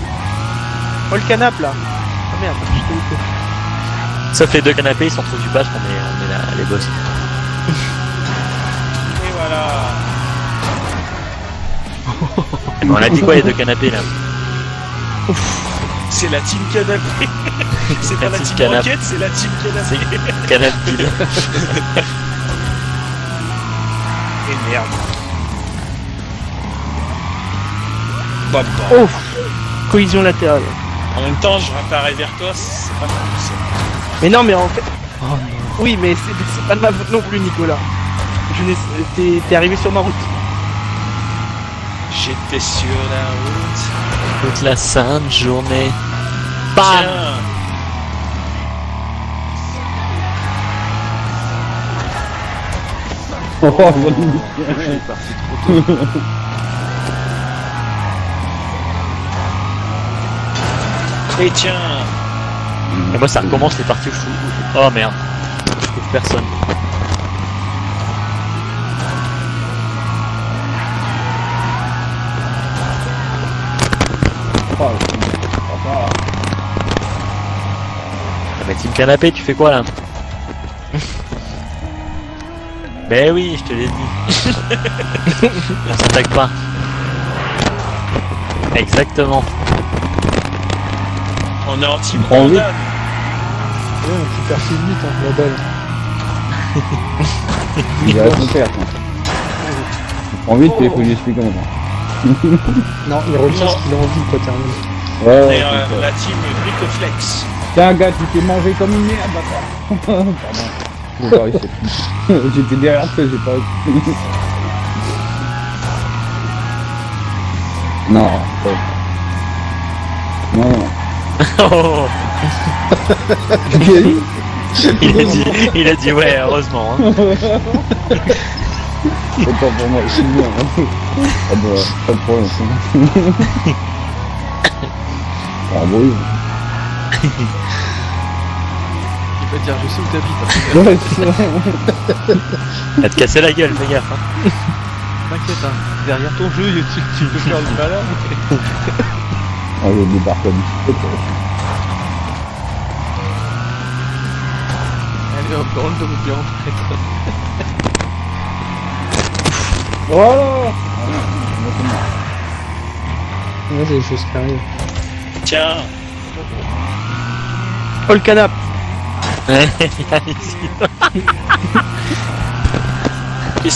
Oh le canap là. Oh merde, je t'ai loupé. Sauf les deux canapés, ils sont trop du bas parce qu'on est, on est là, les boss. Et voilà. Mais on a dit quoi les deux canapés là? C'est la team canapé. C'est pas la team roquette, c'est la team canapé. Canapé. Et merde. Bam, bam. Ouf. Collision latérale. En même temps, je réapparais vers toi, c'est pas mal possible. Mais non, mais en fait... Oh, non. Oui, mais c'est pas de ma faute non plus, Nicolas. T'es arrivé sur ma route. J'étais sur la route toute la sainte journée. Bam. Oh, oh, je suis parti trop tôt. Et tiens. Et moi ça recommence les parties où je suis. Oh merde. Je trouve personne. Mais team canapé, tu fais quoi là? Ben oui, je te l'ai dit. On s'attaque pas. Exactement. On est en team random. Ouais, tu perds vite, hein, la balle. Il reste mon père. En vite, il faut lui expliquer comment. Non, il retient ce qu'il a envie quand t'es en vie. Ouais, euh, la team Bricoflex. Tiens, gars, tu t'es mangé comme une merde, bâtard. Pardon. J'ai pas réussi. J'étais derrière toi, j'ai pas réussi. Non, non, non. Oh. Il a dit, il a dit ouais, heureusement. Hein. Autant pour moi, c'est bien. Hein. Ah bah, pas de problème. Ah oui. Il peut dire je sais où t'habites. Hein. Ouais, il va te casser la gueule, fais gaffe. Hein. T'inquiète, hein. Derrière ton jeu, tu, tu peux faire le malin. Oh, je débarque comme ça. Allez hop, on le double en fait. Voilà. Ouais, c'est des choses qui arrivent. Tiens. Oh le canap. Qu'est-ce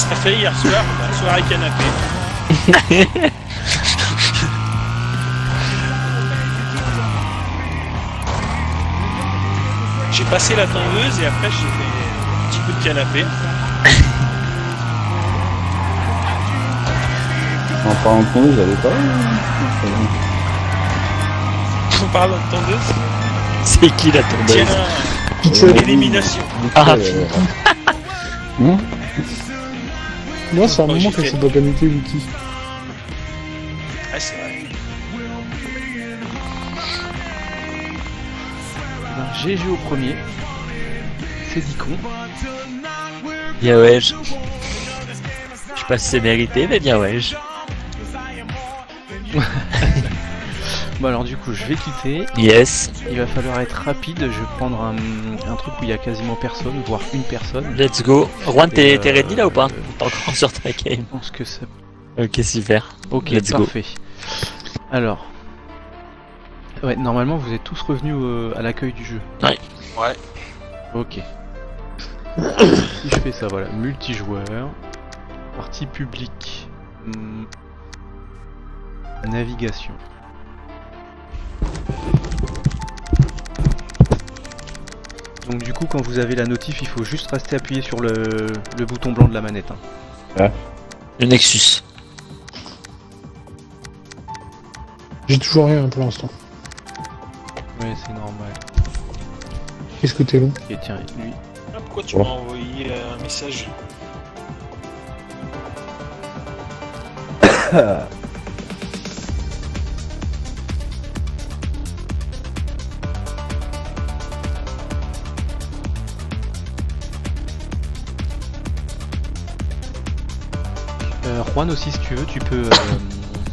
que t'as fait hier soir? Bah, soirée canapé. J'ai passé la tondeuse et après j'ai fait un petit coup de canapé. En parlant de tondeuse, j'avais pas... On parle de tondeuse. C'est qui la tondeuse? Tiens, euh, l'élimination. Ah, putain. Non. Moi, c'est un moment que je suis pas connecté, Lucky. Ah, c'est vrai. J'ai joué au premier. C'est dit con. Bien ouais. Je sais pas si c'est mérité, mais bien ouais. Je... Bon alors du coup je vais quitter. Yes. Il va falloir être rapide, je vais prendre un, un truc où il y a quasiment personne, voire une personne. Let's go. Juan, t'es euh, ready là ou pas? T'es encore sur ta game? Je pense que ça... Ok super. Ok, let's parfait. Go. Alors... Ouais, normalement vous êtes tous revenus euh, à l'accueil du jeu. Ouais. Ouais. Ok. Si je fais ça, voilà. Multijoueur. Partie publique. Hmm. Navigation. Donc du coup, quand vous avez la notif, il faut juste rester appuyé sur le, le bouton blanc de la manette. Hein. Ouais. Le Nexus. J'ai toujours rien pour l'instant. Ouais, c'est normal. Qu'est-ce que t'es long? Et tiens, lui. Ah, pourquoi tu oh. m'as envoyé euh, un message? Euh, Juan aussi, si tu veux, tu peux, euh,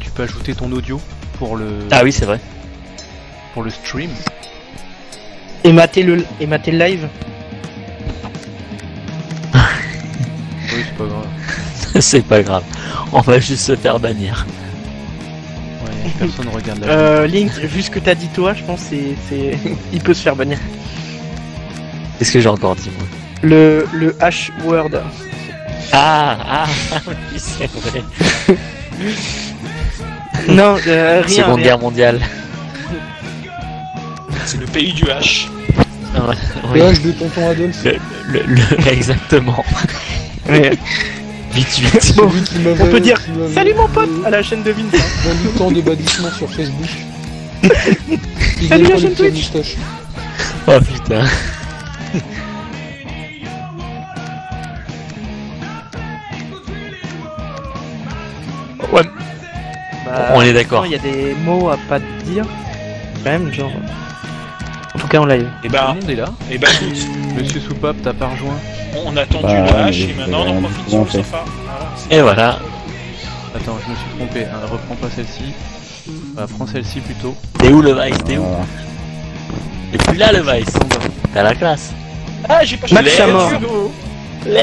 tu peux ajouter ton audio pour le. Ah oui, c'est vrai. Pour le stream. Et mater le, et mater le live. Oui, c'est pas grave. C'est pas grave. On va juste se faire bannir. Ouais, personne regarde la. Euh, Link, vu ce que t'as dit toi, je pense c'est, c'est, il peut se faire bannir. Qu'est-ce que j'ai encore dit moi? Le, le H word. Ah, ah, oui, c'est vrai. Non, euh, rien. Seconde rien. Guerre mondiale. C'est le pays du H. Ouais, oui. Le H de Tonton Adolphe. Le, le, le, exactement. Vite, vite. Bon, on peut dire salut mon pote à la chaîne de Vince. vingt-huit ans de bannissement sur Facebook. Salut la chaîne Twitch. Oh putain. Ouais. Bah, on est d'accord. Il y a des mots à pas te dire. Quand même, genre. En tout cas, en live. Et bah, on est là. Et bah, Monsieur Soupape, t'as pas rejoint. On a tendu bah, le hache et maintenant on en profite sur le sofa. Voilà, et voilà. Attends, je me suis trompé. Hein. Reprends pas celle-ci. Bah, prends celle-ci plutôt. T'es où le Vice? T'es où? Et puis là, le Vice. T'as la classe. Ah, j'ai pas match à mort.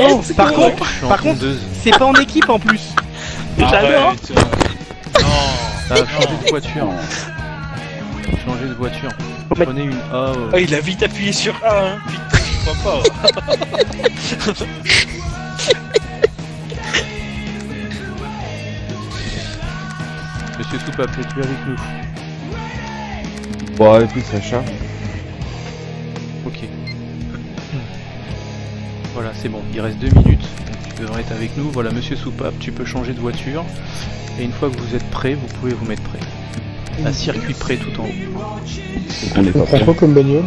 Oh, par contre, par contre, c'est pas en équipe en plus. J'adore. Ah, non, t'as changé de voiture. Changer de voiture. Prenez une A. Euh... Ah, il a vite appuyé sur A, hein. Putain, je crois pas. Monsieur Soupape, tu es avec nous. Bon, écoute, Sacha. Ok. Voilà, c'est bon. Il reste deux minutes. Tu devrais être avec nous. Voilà, Monsieur Soupape, tu peux changer de voiture. Et une fois que vous êtes prêt, vous pouvez vous mettre prêt. Un circuit prêt tout en haut. On prend quoi comme bagnole?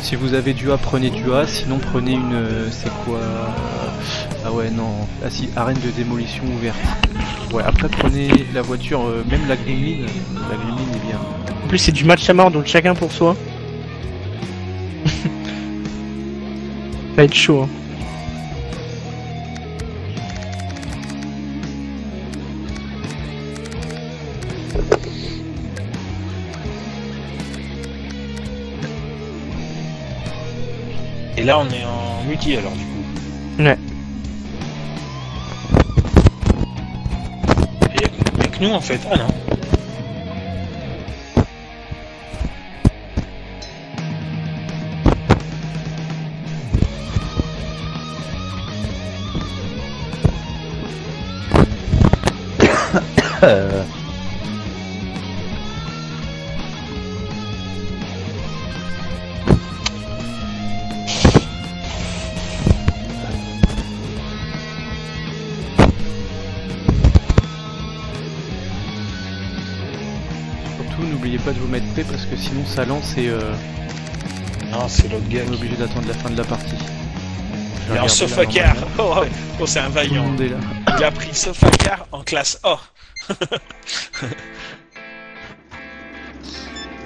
Si vous avez du A, prenez du A. Sinon, prenez une. C'est quoi? Ah ouais, non. Ah si, arène de démolition ouverte. Ouais, après, prenez la voiture, euh, même la Gremlin. La Gremlin est bien. En plus, c'est du match à mort, donc chacun pour soi. Ça va être chaud, hein. Et là on est en multi alors du coup. Ouais. Et avec nous en fait, ah non. Parce que sinon ça lance et euh... non, c'est l'autre gars. On est obligé d'attendre la fin de la partie. Il est en sofa car. Oh, ouais. Oh, c'est un vaillant. Tout le monde est là. Il a pris le sofa car en classe A. Et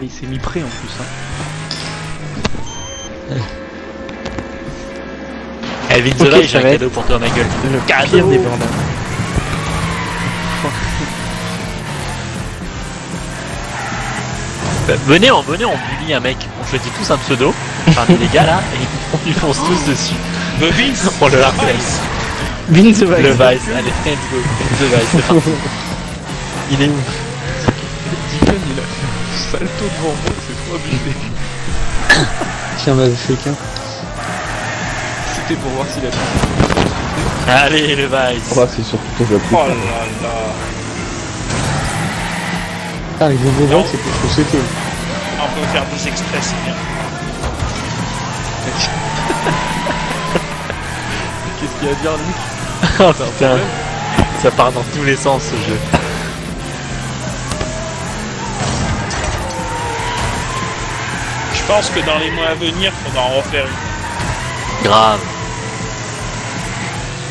il s'est mis prêt en plus. Hein. Eh, Vinzola, okay, j'ai un cadeau pour toi, ma gueule. Le cadeau des bandes. Venez, on, venez, on bully un mec, on choisit tous un pseudo, parmi les gars là, et on lui fonce tous dessus. The Vince, on le harcèle. Vince the Vice. Le Vice, allez, let's go. Vince the Vice, c'est parti. Il est où? Dylan, il a fait un salto devant moi, c'est trop abusé. Tiens, vas-y, fais qu'un. C'était pour voir s'il a fait. Allez, le Vice. Oh, c'est surtout que je l'ai pris. Oh là là. Ah, il est devant, c'est pour ce que c'était. On peut faire deux exprès, c'est bien. Qu'est-ce qu'il y a à dire, Luc? Oh putain, ça part dans tous les sens ce jeu. Je pense que dans les mois à venir, il faudra en refaire une. Grave.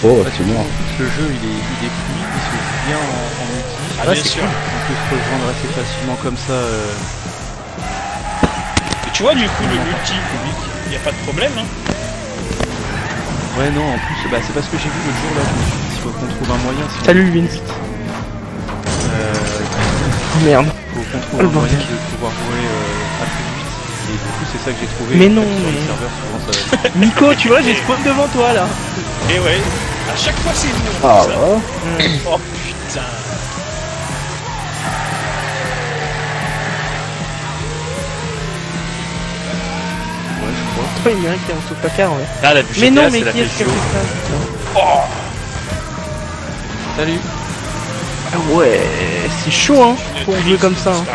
Oh, c'est bon. Le jeu, il est, il est fluide, il se bien en, en outil. Ah, ah bien sûr. Cool. On peut se rejoindre assez facilement comme ça. Euh... Et tu vois, du coup, le multi, il n'y a pas de problème. Hein. Ouais, non, en plus, bah, c'est parce que j'ai vu l'autre jour là, je me suis dit, il faut qu'on trouve trouve un moyen. Sinon. Salut Vince. Euh... Merde. Faut qu'on trouve oh, un moyen de pouvoir jouer euh, assez vite. Et du coup c'est ça que j'ai trouvé. Mais non. Sur les serveurs, souvent, ça... Nico, tu vois, j'ai spawn devant toi là. Et ouais. À chaque fois c'est nous. Ah ouais. Oh putain. Il y en a un qui est en dessous de placard, ouais. Ah, la bûche. Mais non, mais qui est-ce que c'est ça? Oh. Salut. Ah ouais, c'est chaud, hein, pour jouer comme ça. Hein.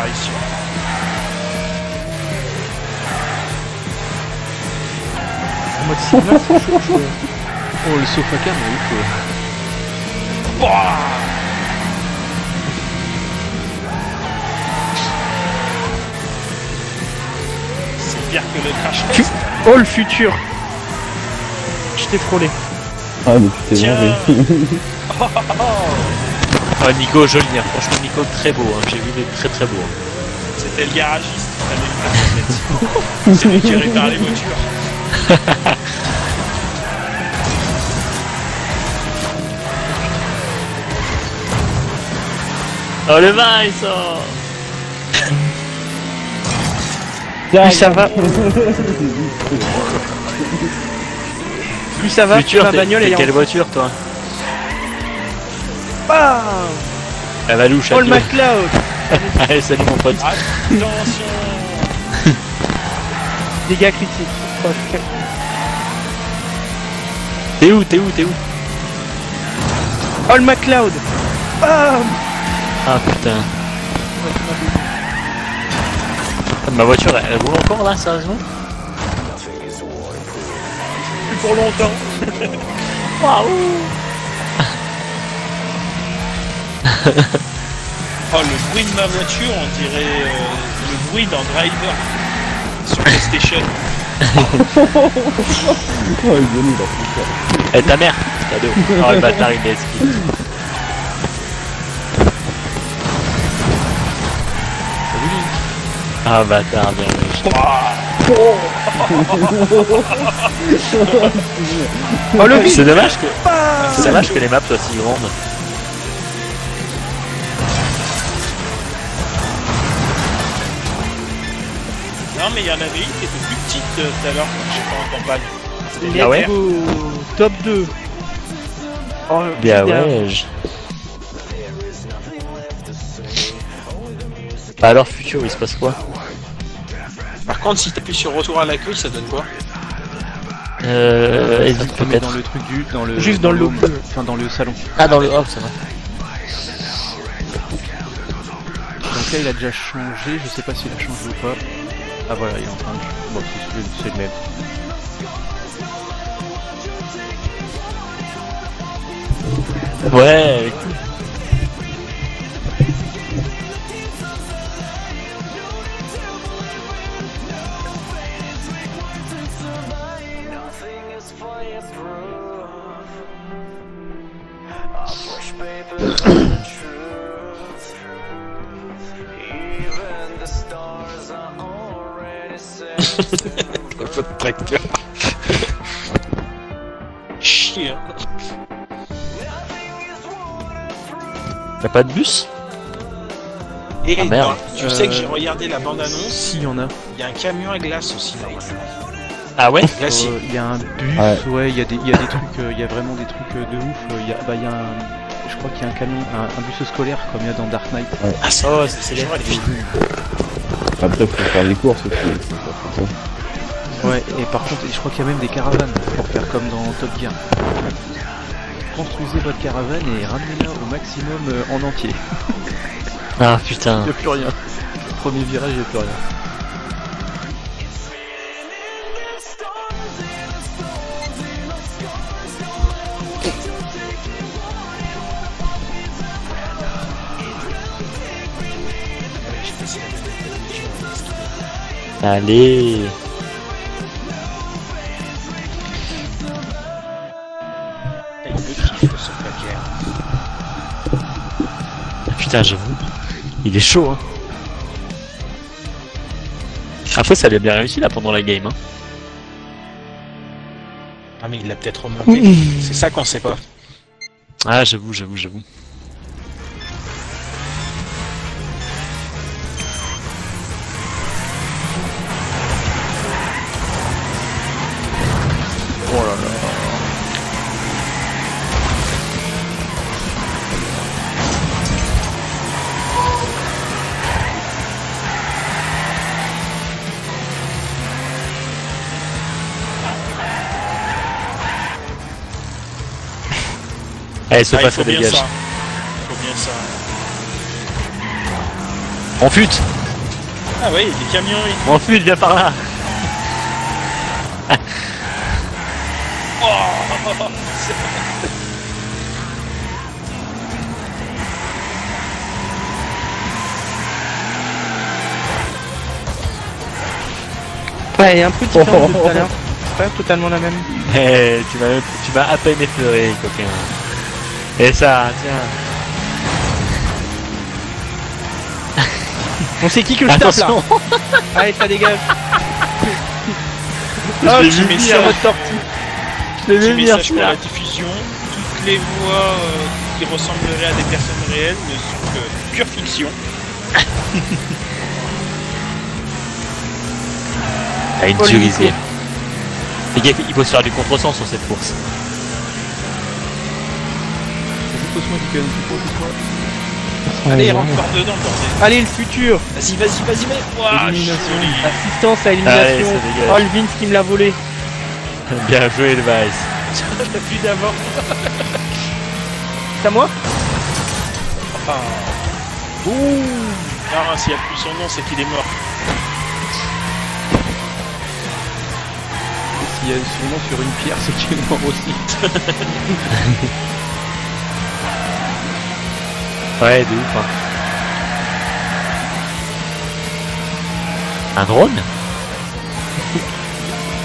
En mode cinéma, c'est chaud, chaud. Oh, le saut placard, mais ouf, ouais. C'est pire que le crash test. Oh le futur! Je t'ai frôlé. Ah mais tu t'es mangé. Oh, oh, oh. Ah Nico joli, hein. Franchement Nico très beau, hein. J'ai vu des très très beaux. Hein. C'était le garagiste, c'est lui qui répare les voitures. Oh le vice oh. Plus ça va, plus ça va, plus la bagnole est en... Quelle voiture toi? Bam. Elle va louche. Oh le McCloud. Allez salut mon pote. Attention. Dégâts critiques. T'es où? T'es où? T'es où? Oh le McCloud. Bam. Ah putain. Ma voiture elle roule encore là, sérieusement? Plus pour longtemps. Waouh. Oh le bruit de ma voiture, on dirait euh, le bruit d'un driver sur PlayStation. Oh il est venu dans le... Eh ta mère cadeau. Oh le bâtard il est esquive. Ah bâtard, bien joué. Oh le c'est dommage que... C'est dommage que les maps soient si grandes. Non mais il y en avait une qui était plus petite tout à l'heure quand j'étais en campagne. Ah ouais au... Top deux. Oh, bien ouais. Bah alors futur il se passe quoi? Par contre si t'appuies sur retour à l'accueil ça donne quoi? Euh... Ça te met dans le truc du... Dans le, juste dans, dans le... le... Enfin dans le salon. Ah dans le... Oh ça va. Donc là il a déjà changé, je sais pas s'il a changé ou pas. Ah voilà il est en train de... Bon c'est le même. Ouais écoute. T'as pas de tracteur. Chien. T'as pas de bus? Et ah merde. Non, tu euh... sais que j'ai regardé la bande annonce. Si y en a. Il y a un camion à glace aussi là. Ah ouais? Il euh, y a un bus, ouais, ouais il y, y a des trucs, il euh, y a vraiment des trucs euh, de ouf. Il euh, y, bah, y a un... Je crois qu'il y a un camion, un, un bus scolaire comme il y a dans Dark Knight. Ouais. Ah ça, oh, c'est les... Après pour faire les courses aussi. Ouais, et par contre, je crois qu'il y a même des caravanes pour faire comme dans Top Gear. Construisez votre caravane et ramenez-la au maximum euh, en entier. Ah putain. Il n'y a plus rien. Le premier virage, il n'y a plus rien. Allez. Putain j'avoue, il est chaud hein. Après ça lui a bien réussi là pendant la game hein. Ah mais il l'a peut-être remonté, c'est ça qu'on sait pas. Ah, j'avoue, j'avoue, j'avoue. Oh là là. Allez, se passe, ça dégage. Ça. Faut bien ça. On fute. Ah oui, des camions, oui. On fute, viens par là. Oh, ouais, il y a un peu différent oh, de tout à l'heure. C'est pas totalement la même. Eh, tu vas, tu vas à peine effleurer, coquin. Et ça, tiens. On sait qui que je tape là. Allez, ça dégage. Je oh, je mets sur votre sortie. Je l'ai mis sur la diffusion. Toutes les voix euh, qui ressembleraient à des personnes réelles ne sont que pure fiction. T'as une tuerie. Les gars, il faut se faire du contresens sur cette course. Allez, rentre par dedans, bordel. Allez, le futur. Vas-y, vas-y, vas-y, vas-y. Wow, assistance à élimination. Allez, oh, le Vince qui me l'a volé. Bien joué, le Vice. T'as plus d'avant. C'est à moi. Ah. Ouh. Non, s'il n'y a plus son nom, c'est qu'il est mort. Et s'il y a son nom sur une pierre, c'est qu'il est mort aussi. Ouais, de ouf, hein. Un drone.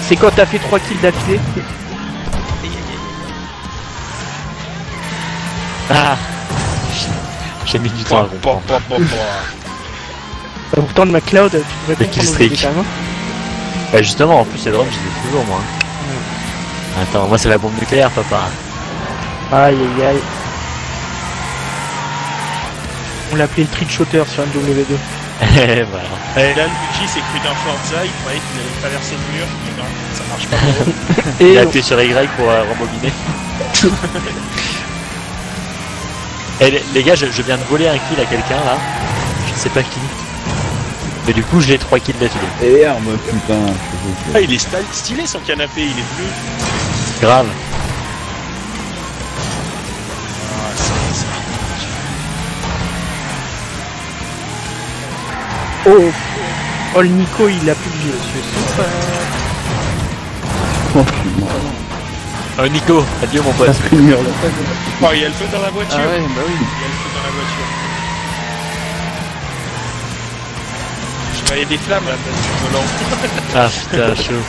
C'est quand t'as fait trois kills d'affilée. Ah, j'ai mis du temps à comprendre. Pourtant le McCloud, tu devrais comprendre. Bah justement, en plus les drones, je les ai toujours moi. Ouais. Attends, moi c'est la bombe nucléaire, papa. Aïe aïe aïe. On l'appelait le trick shooter sur M W deux. Eh voilà. Et là, Luigi s'est cru d'un Forza, il croyait qu'il allait traverser le mur, mais non, ça marche pas. Et il a appuyé sur Y pour euh, rembobiner. Et les, les gars, je, je viens de voler un kill à quelqu'un là. Je sais pas qui. Mais du coup, j'ai trois kills d'affilée. Et arme, putain. Ah, il est stylé son canapé, il est bleu. Grave. Ah, c'est ça. Oh, oh le Nico il a plus de vie monsieur. Oh, oh Nico, adieu mon pote. Oh il y a le feu dans la voiture. Ah ouais, bah oui. Il y a le feu dans la voiture. Je voyais des flammes là parce que je me lance. Ah putain chaud.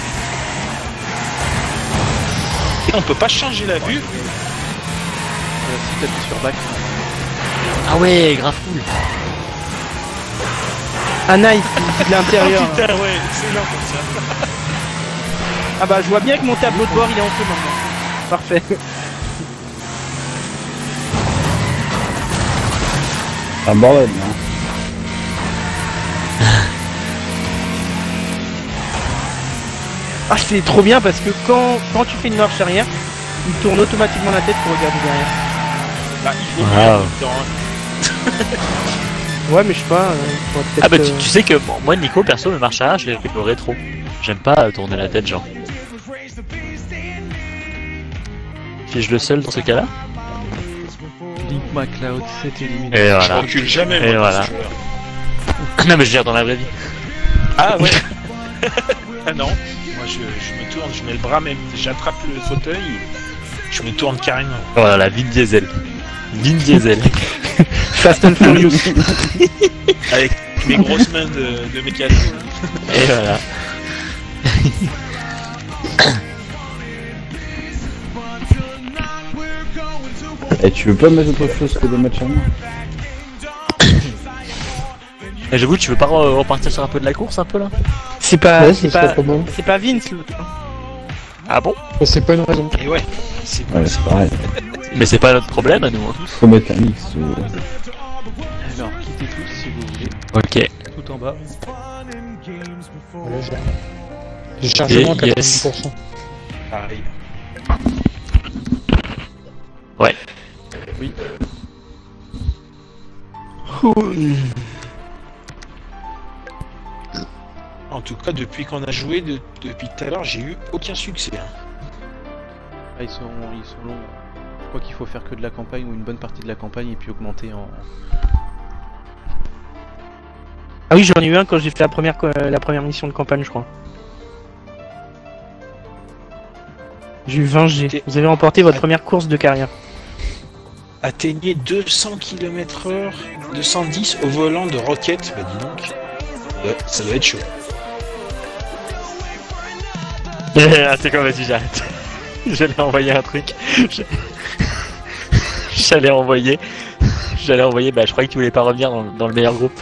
On peut pas changer la vue. Si t'appuies sur back. Ah ouais grave cool. Ah nice, de l'intérieur. Ah putain, ouais, excellent comme ça. Ah bah je vois bien que mon tableau de bord il est en feu maintenant. Parfait. Ah bordel, hein. Ah c'est trop bien parce que quand, quand tu fais une marche arrière, il tourne automatiquement la tête pour regarder derrière. Bah il faut wow. Bien, ouais mais je sais pas, euh, ah bah tu, tu sais que bon, moi Nico perso le marche arrière je l'ai fait au rétro. J'aime pas euh, tourner la tête genre. Suis-je le seul dans ce cas là? Link McCloud c'est éliminé. Et voilà. Je recule jamais moi. Et voilà. Non mais je veux dire dans la vraie vie. Ah ouais. Ah non. Moi je, je me tourne, je mets le bras même, j'attrape le fauteuil, je me tourne carrément. Voilà la vie de diesel. Vin Diesel. Fast and Furious. Avec mes grosses mains de, de mécanique. Et voilà. Et tu veux pas mettre autre chose que des matchs en main? Et j'avoue, tu veux pas repartir sur un peu de la course un peu là? C'est pas, ouais, c'est pas, pas, pas Vince l'autre. Ah bon? C'est pas une raison. Et ouais, c'est ouais, pareil. Mais c'est pas notre problème à nous. Hein. Faut mettre un mix. Euh... Alors, quittez tout si vous voulez. Ok. Tout en bas. Voilà, j'ai chargement à yes. quatre-vingt-dix pour cent. Pareil. Ouais. Oui. Ouh. En tout cas, depuis qu'on a joué, de, depuis tout à l'heure, j'ai eu aucun succès. Ah, ils sont, ils sont longs. Je crois qu'il faut faire que de la campagne ou une bonne partie de la campagne et puis augmenter en... Ah oui, j'en ai eu un quand j'ai fait la première, la première mission de campagne, je crois. J'ai eu vingt G. Vous avez remporté votre première course de carrière. Atteignez deux cents kilomètres heure, deux cent dix au volant de Rocket, bah dis donc. Ouais, ça doit être chaud. C'est quoi, vas-y, j'arrête. J'allais envoyer un truc. J'allais envoyer. J'allais envoyer. Bah, je croyais que tu voulais pas revenir dans, dans le meilleur groupe.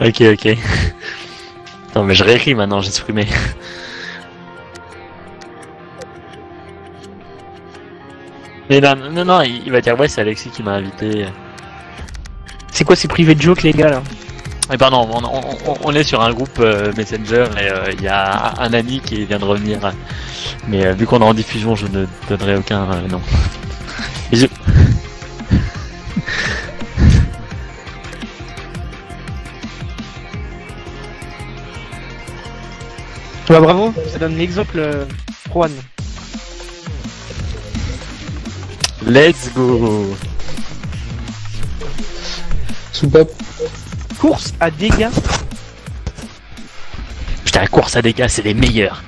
Ok, ok. Non, mais je réécris maintenant, j'ai supprimé. Mais non, non, non, il va dire, ouais, c'est Alexis qui m'a invité. C'est quoi ces privés de joke, les gars, là? Eh ben non, on, on, on est sur un groupe euh, Messenger et il euh, y a un ami qui vient de revenir. Mais euh, vu qu'on est en diffusion, je ne donnerai aucun euh, nom. Bisous. Bah, bravo, ça donne l'exemple, euh, Juan. Let's go. Soupape. Course à dégâts. Putain, la course à dégâts, c'est les meilleurs.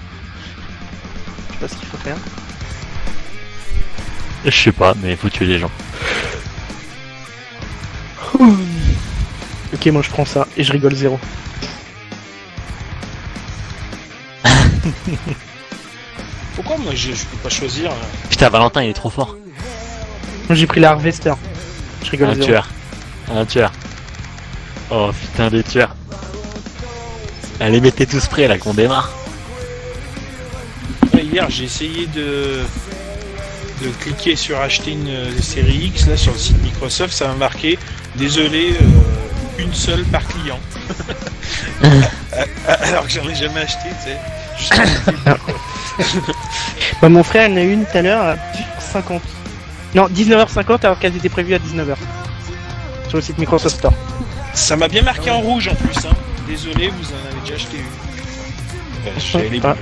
Je sais pas ce qu'il faut faire. Je sais pas, mais faut tuer les gens. Ok, moi je prends ça et je rigole zéro. Pourquoi moi je, je peux pas choisir? Putain, Valentin il est trop fort. Moi j'ai pris la harvester. Je rigole un zéro. Tueur. Un tueur. Oh putain des tueurs. Allez, mettez tous prêts là qu'on démarre. Ouais, hier j'ai essayé de... de cliquer sur acheter une série X là sur le site Microsoft, ça m'a marqué désolé euh, une seule par client. Alors que j'en ai jamais acheté, tu sais. Bah, mon frère en a une tout à l'heure à dix heures cinquante. Non, dix-neuf heures cinquante alors qu'elles étaient prévues à dix-neuf heures. Sur le site Microsoft Store. Ça m'a bien marqué en rouge en plus, hein. Désolé, vous en avez déjà acheté une. Ben, je suis allé pas.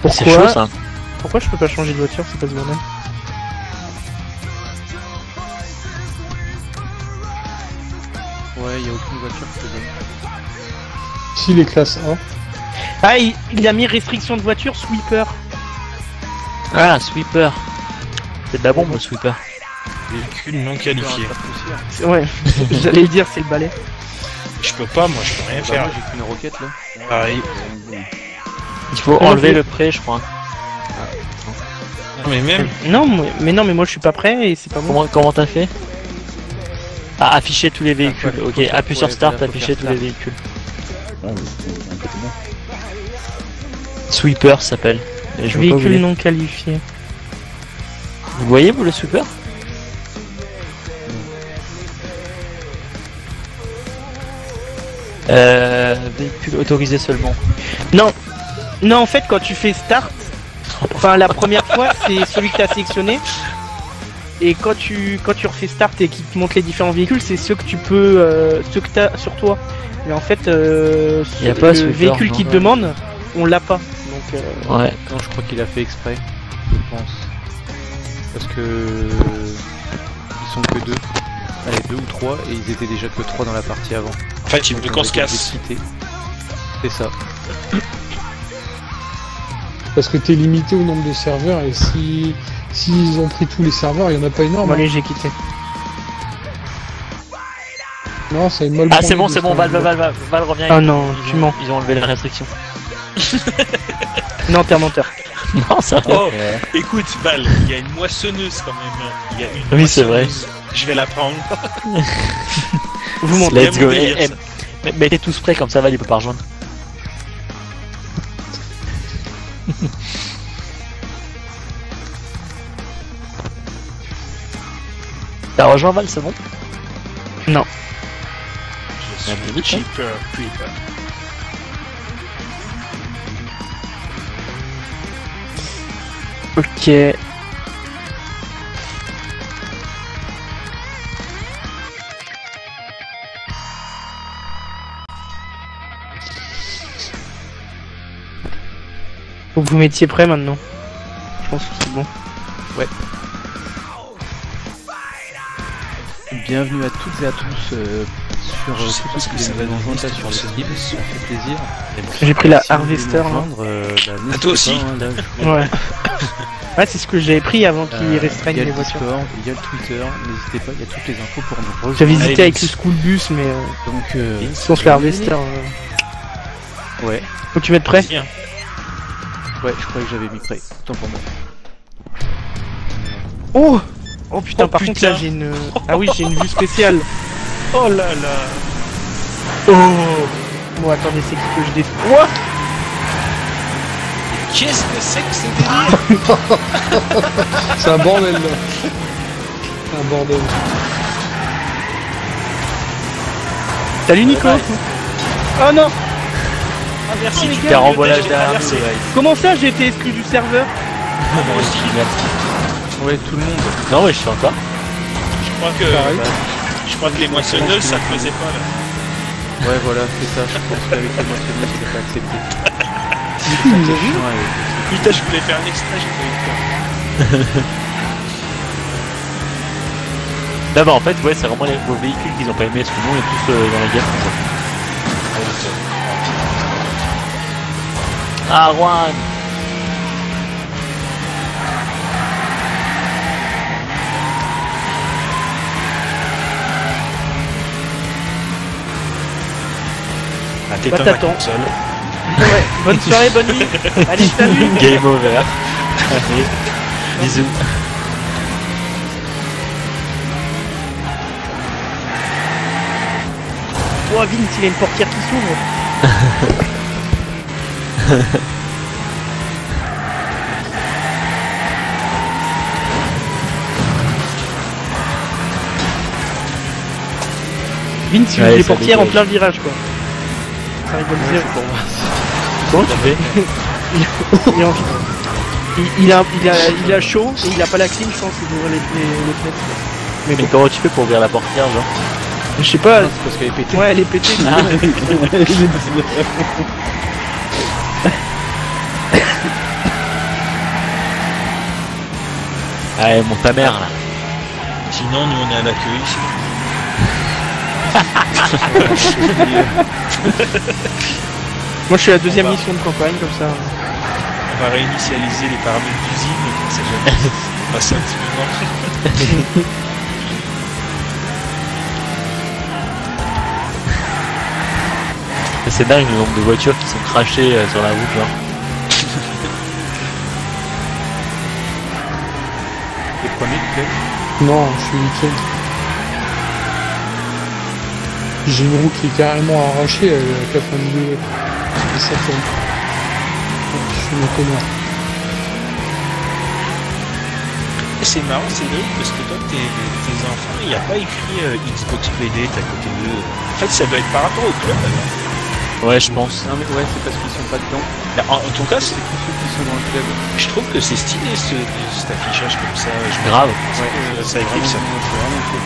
Pourquoi chaud, ça. Pourquoi je peux pas changer de voiture, c'est pas ce bordel. Ouais, il n'y a aucune voiture qui te donne. Si, les classes un. Ah, il, il a mis restriction de voiture, sweeper. Ah, sweeper. C'est de la bombe, le sweeper. Véhicule non qualifié. Ouais, j'allais le dire, c'est le balai. Je peux pas, moi, je peux rien bah faire. J'ai qu'une roquette là. Pareil. Il faut enlever, enlever le prêt, je crois. Non, mais même. Non, mais non, mais moi, je suis pas prêt et c'est pas bon. Comment t'as fait? Ah, afficher tous les véhicules. Ah, ouais, ok, appuie sur start, ouais, afficher tous les véhicules. Ah, sweeper s'appelle. Véhicule non qualifié. Vous voyez, vous, le sweeper? Euh... Véhicule autorisé seulement. Non. Non, en fait, quand tu fais start, enfin, la première fois, c'est celui que tu as sélectionné. Et quand tu quand tu refais start et qu'il te montre les différents véhicules, c'est ceux que tu peux... Euh, ceux que tu as sur toi. Mais en fait, euh, y a pas le véhicule qui te ouais. demande, on l'a pas. Donc, euh, ouais. Non, je crois qu'il a fait exprès, je pense. Parce que... Ils sont que deux. Allez, deux ou trois, et ils étaient déjà que trois dans la partie avant. En fait, il veut qu'on se casse. C'est ça. Parce que t'es limité au nombre de serveurs, et si s'ils si ont pris tous les serveurs, il y en a pas énorme. Bon, allez, j'ai quitté. Non, ça est mal. Ah, c'est bon, c'est bon, Val, Val, Val, Val, Val revient. Ah non, tu mens. Ils ont enlevé la restriction. Non, t'es un menteur. Non, ça va. Oh, écoute, Val, il y a une moissonneuse quand même. Il y a une oui, c'est vrai. Je vais la prendre. Vous montez. Let's go. Mettez tous prêts comme ça, Val, il peut pas rejoindre. T'as rejoint Val, c'est bon? Non. Je suis vite, cheap hein. Creeper. Ok. Faut que vous mettiez prêt maintenant. Je pense que c'est bon. Ouais. Bienvenue à toutes et à tous euh, sur je sais pas ce que ça va nous là sur ce livre, ça fait plaisir. J'ai pris la Harvester là. À toi aussi. Ouais. Ouais, c'est ce que j'avais pris avant qu'ils restreignent les voitures. Il y a le Twitter, n'hésitez pas, il y a toutes les infos pour nous rejoindre. J'avais hésité avec le school bus, mais donc si on se fait Harvester. Ouais. Faut que tu mettes prêt. Ouais, je croyais que j'avais mis prêt. Tant pour moi. Oh! Oh putain, oh, par putain. Contre là j'ai une... Ah oui, j'ai une vue spéciale. Oh là là. Oh. Bon, attendez, c'est que je détruis... Quoi? Qu'est-ce que c'est que ce délire? C'est un bordel là. C'est un bordel. Salut Nico. Oh non. Ah merci les gars. Comment ça j'ai été exclu du serveur? Moi aussi. Ouais, tout le monde. Non, ouais, je suis encore. Je crois que bah, je crois que les moissonneuses ça te faisait pas là. Ouais, voilà, c'est ça. Je pense qu'avec les moissonneuses c'est pas accepté. Putain, je voulais faire un extrait, j'ai pas eu le temps. D'abord, en fait, ouais, c'est vraiment les beaux véhicules qu'ils ont pas aimé parce que nous on est tous euh, dans la guerre. Ah, Juan. Ah, t'es pas t'attends. Ouais, bonne soirée, bonne nuit. Allez, salut. Game over. Allez, bisous. Oh, Vince, il a une portière qui s'ouvre. Vince, il ouvre les portières en plein virage, quoi. Ça rigole zéro pour moi. Comment tu fais? Il a chaud et il a pas la clim, je pense, d'ouvrir les, les, les fenêtres. Mais, mais bon. Comment tu fais pour ouvrir la portière, genre? Je sais pas. Non, c'est parce qu'elle est pétée. Ouais, elle est pétée. Ah. Allez, monte ta mère là. Sinon, nous on est à l'accueil. Moi je suis à la deuxième va... mission de campagne comme ça. On va réinitialiser les paramètres d'usine et on sait jamais. On va passer un petit moment. C'est dingue le nombre de voitures qui sont crachées sur la route genre. T'es premier nickel? Non, je suis nickel. J'ai une roue qui est carrément arrachée, elle est à quatre-vingt-deux et ça tombe. Je suis mon connard. C'est marrant, c'est drôle parce que toi, tes, tes enfants, il n'y a pas écrit euh, Xbox P D, t'as côté de... En fait, ça doit être par rapport au club, alors. Ouais, je pense. Non, mais ouais, c'est parce qu'ils sont pas dedans. Là, en, en tout cas, c'est tous ceux qui sont dans le club. Je trouve que c'est stylé, ce, cet affichage comme ça. Je grave. Ouais, que, ça écrit ça. C'est vraiment cool.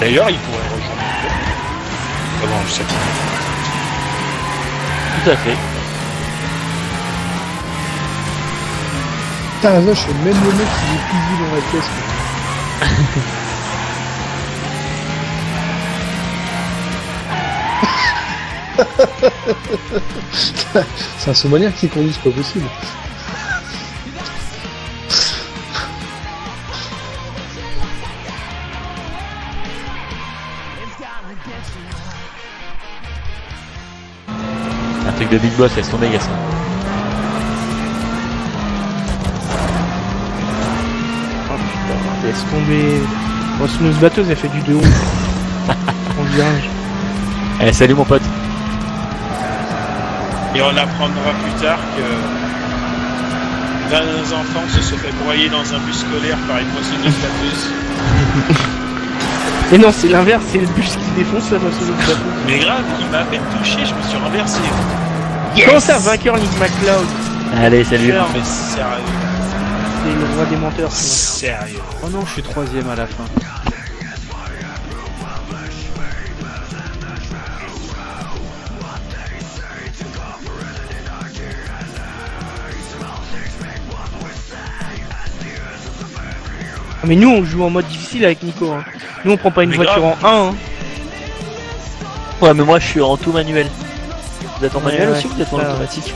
D'ailleurs, il pourrait rejoindre le club. Ah bon, je sais pas. Tout à fait. Putain, la vache, c'est même le mec qui est cousu dans la pièce. Quoi. C'est un Somalien qui conduit, c'est pas possible. Le Big Boss, laisse tomber, Gaston. Oh putain, laisse tomber. Bon, Snooze Batteuse, elle fait du deux onze. virage. Eh, salut mon pote. Et on apprendra plus tard que d'un enfant se se fait broyer dans un bus scolaire par une moissonneuse tapeuse. Mais non, c'est l'inverse, c'est le bus qui défonce la moissonneuse tapeuse. Mais grave, il m'a à peine touché, je me suis renversé. Yes. Comment ça, vainqueur Nick McCloud? Allez, salut. Non, mais sérieux. C'est le roi des menteurs. Sérieux. Oh non, je suis troisième à la fin. Mais nous on joue en mode difficile avec Nico, hein. Nous on prend pas une mais voiture grave. en un hein. Ouais mais moi je suis en tout manuel. Vous êtes en manuel ouais, aussi ouais, ou vous êtes en automatique?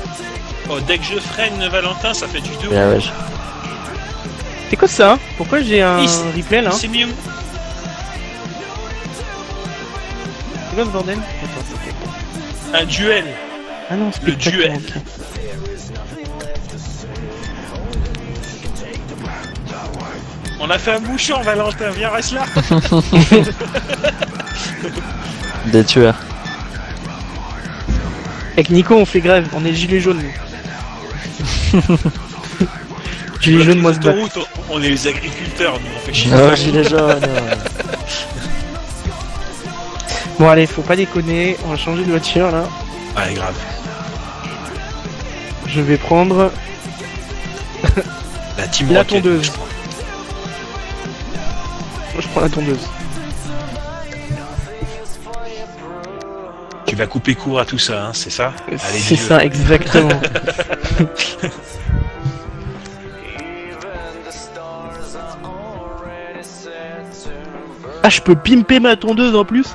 Oh dès que je freine Valentin ça fait du tout. Ah ouais. C'est quoi ça? Pourquoi j'ai un il replay là? C'est mieux. C'est quoi ce bordel? Attends, un duel. Ah non c'est le duel. Okay. On a fait un bouchon, Valentin, viens, reste là. Des tueurs. Avec Nico, on fait grève, on est gilet jaune. Gilet jaune, moi, c'est on est les agriculteurs, nous, on fait chier. Oh, gilet jaune. Bon, allez, faut pas déconner, on va changer de voiture, là. Allez, grave. Je vais prendre... La team La Rocket. tondeuse. Moi, je prends la tondeuse. Tu vas couper court à tout ça, hein, c'est ça? C'est ça, exactement. Ah, je peux pimper ma tondeuse en plus.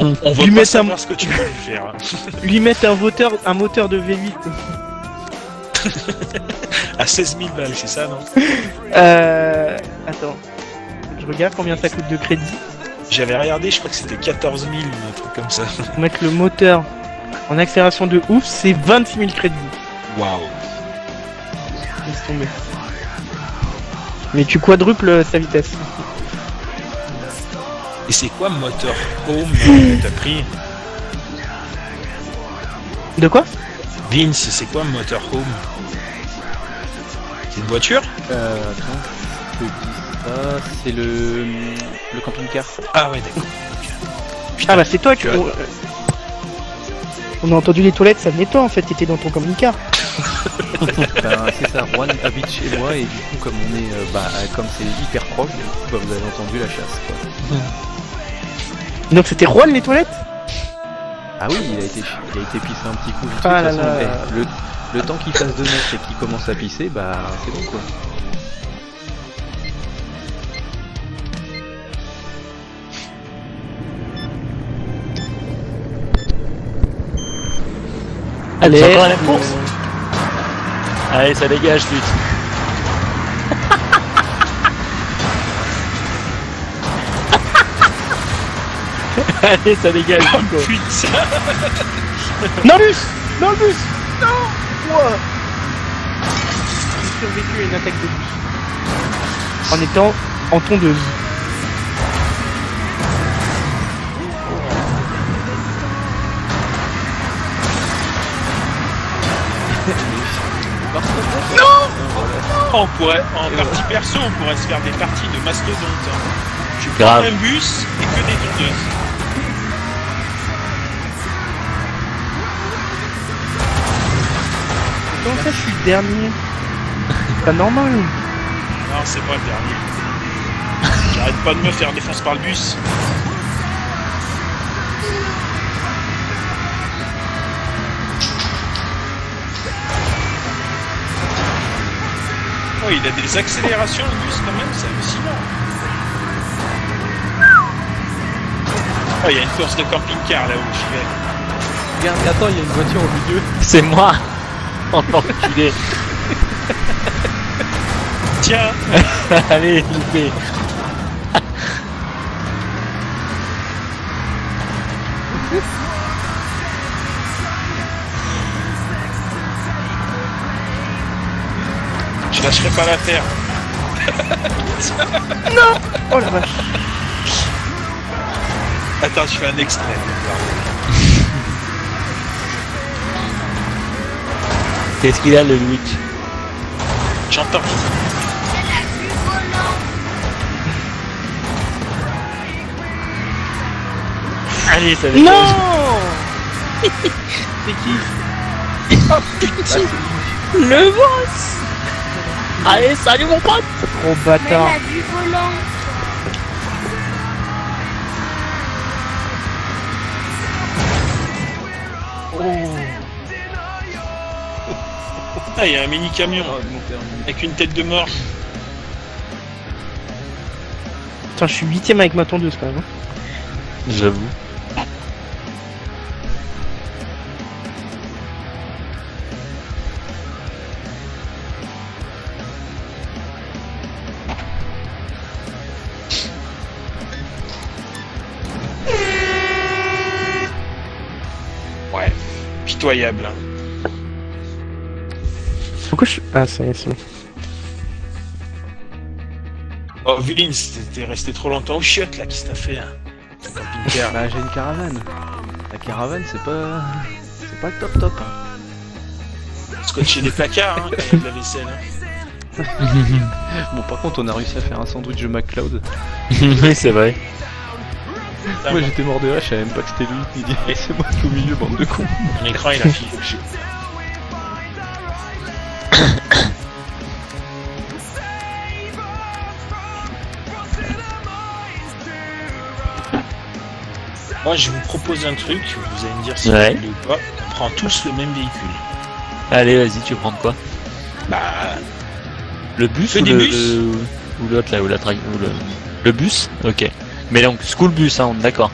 On, on lui mettre un... ce que tu veux faire. Lui mettre un moteur, un moteur de V huit. À seize mille balles, c'est ça, non? Euh... Attends. Je regarde combien ça coûte de crédit. J'avais regardé, je crois que c'était quatorze mille, un truc comme ça. Mettre le moteur en accélération de ouf, c'est vingt-six mille crédits. Waouh. Laisse tomber. Mais tu quadruples sa vitesse. Et c'est quoi moteur home que t'as pris? De quoi? Vince, c'est quoi moteur home? C'est une voiture? Euh... Attends. Ah, c'est le, le camping-car. Ah ouais, d'accord. Ah bah c'est toi que... On... on a entendu les toilettes, ça venait toi en fait, t'étais dans ton camping-car. Bah c'est ça, Juan habite chez moi et du coup comme on est... Euh, bah comme c'est hyper proche, du coup bah, vous avez entendu la chasse quoi. Donc c'était Juan les toilettes? Ah oui, il a été, il a été pissé un petit coup. Ah là là. Le, le temps qu'il fasse deux mètres et qu'il commence à pisser, bah c'est bon quoi. Allez, c'est encore à la course. Allez, ça dégage, pute. Allez, ça dégage, oh, Nico. Putain. Dans le bus. Dans le bus. Non. Wow. J'ai survécu à une attaque de bus. En étant en tondeuse. Non, on pourrait, en partie perso, on pourrait se faire des parties de mastodonte. Hein. Tu prends un bus et que des tondeuses. Comment ça, je suis dernier? C'est pas normal. Non, c'est pas le dernier. J'arrête pas de me faire défoncer par le bus. Oh, il a des accélérations le bus quand même, c'est hallucinant. Oh, il y a une course de camping-car là-haut, j'y vais. Regarde, attends, il y a une voiture au milieu. C'est moi. Oh, l'enculé. Tiens. Allez, loupé. Je lâcherai pas la terre. Non. Oh la vache. Attends, je fais un extrait. Qu'est-ce qu'il a le mic? J'entends. Allez, ça va. Non. C'est qui? Oh putain. Le boss. Allez, salut mon pote. Trop bâtard. Mais il a du volant. Ah, il y a un mini camion avec une tête de mort. Putain, je suis huitième avec ma tondeuse quand même. J'avoue. Ouais, pitoyable. Hein. Pourquoi je... Ah, ça y est, c'est bon. Oh, Vilin, t'es resté trop longtemps au chiotte, là, qu'est-ce que t'as fait, hein? Bah, j'ai une caravane. La caravane, c'est pas... C'est pas le top top, hein. Scotcher des placards, hein, quand il y a de la vaisselle, hein. Bon, par contre, on a réussi à faire un sandwich de McCloud. Oui, c'est vrai. Moi, j'étais mort de rage, je savais même pas que c'était lui. Il dit, hey, c'est moi tout au milieu, bande de cons. Mon écran, il a filé. Moi je vous propose un truc, vous allez me dire si vous voulez ou pas, on prend tous le même véhicule. Allez vas-y, tu veux prendre quoi? Bah... Le bus, ou, des le, bus. Le, ou l'autre là, ou la traque, ou le... Le bus. Ok. Mais donc, school bus, hein, on est d'accord.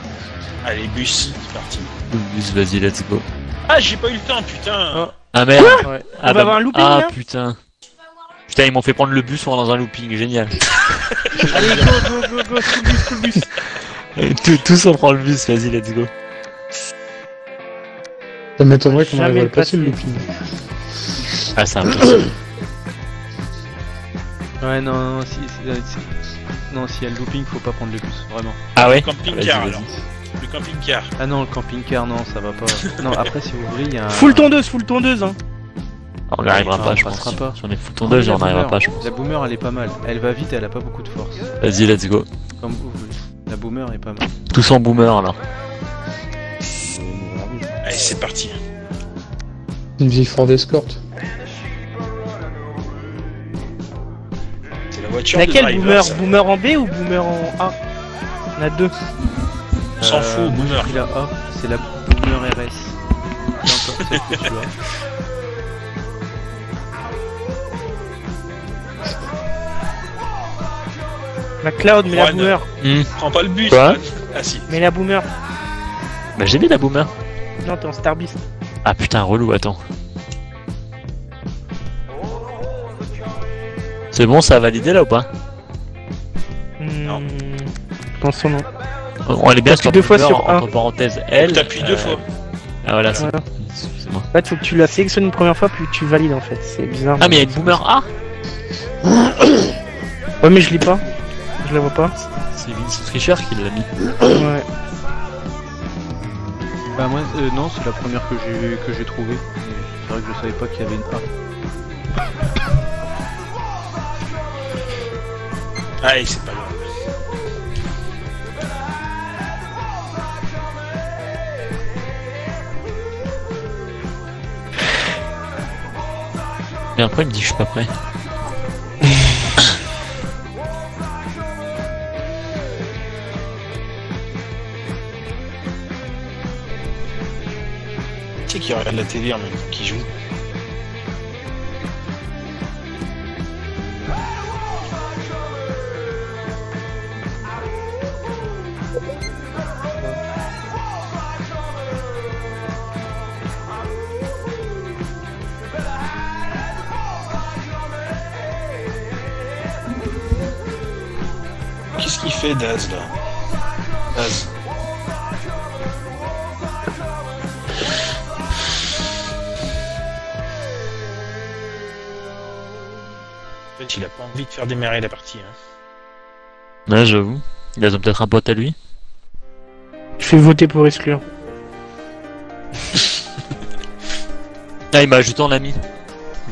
Allez, bus, c'est parti. School bus, vas-y, let's go. Ah, j'ai pas eu le temps, putain. Oh. Ah merde, quoi? Ouais. Ah, on bah, va avoir un looping. Ah là putain. Putain, ils m'ont fait prendre le bus, on va dans un looping, génial. Allez, go, go, go, go, school bus, school bus. Tous, tous on prend le bus, vas-y, let's go. Ça m'étonnerait qu'on arrive à le passer le looping. Ah, c'est impossible. Ouais, non, non, si, si, non, s'il y a le looping, faut pas prendre le bus, vraiment. Ah ouais? Le camping-car, alors. Le camping-car. Ah non, le camping-car, non, ça va pas. Non, après, si vous voulez, il y a un... Full tondeuse, full tondeuse, hein. On n'arrivera pas, je pense. Si on est full tondeuse, on n'arrivera pas, je pense. La boomer, elle est pas mal. Elle va vite, elle a pas beaucoup de force. Vas-y, let's go. Comme vous voulez. La boomer est pas mal. Tous en boomer là. Allez, c'est parti. Une vieille Ford Escort. C'est la voiture. Laquelle de boomer ça. Boomer en B ou boomer en A? On a deux. On s'en fout, boomer. Il a A, c'est la boomer R S. C'est encore celle que tu as. La cloud, mais la boomer. Mmh. Prends pas le bus. Quoi? Ah si. Mais la boomer. Bah j'ai mis la boomer. Non, t'es en Star Beast. Ah putain, relou, attends. C'est bon, ça a validé là ou pas? Non. Pensons non. On est bien sur deux fois sur un. Entre parenthèses, L. T'appuies deux fois. Ah voilà, c'est bon. En fait, faut que tu la sélectionnes une première fois, puis tu valides en fait. C'est bizarre. Ah mais y'a une boomer A? Ouais, mais je lis pas. Je la vois pas. C'est Vincent Trichard qui l'a mis. Ouais. Bah moi, euh, non, c'est la première que j'ai que j'ai trouvée. C'est vrai que je savais pas qu'il y avait une A. Allez, c'est pas grave. Mais après il me dit que je suis pas prêt. Qui regarde la télé en même temps qui joue. Qu'est-ce qu'il fait Daz là? Daz. Il a pas envie de faire démarrer la partie. Hein. Ouais, j'avoue. Ils ont peut-être un pote à lui. Je vais voter pour exclure. Ah, il m'a ajouté en ami.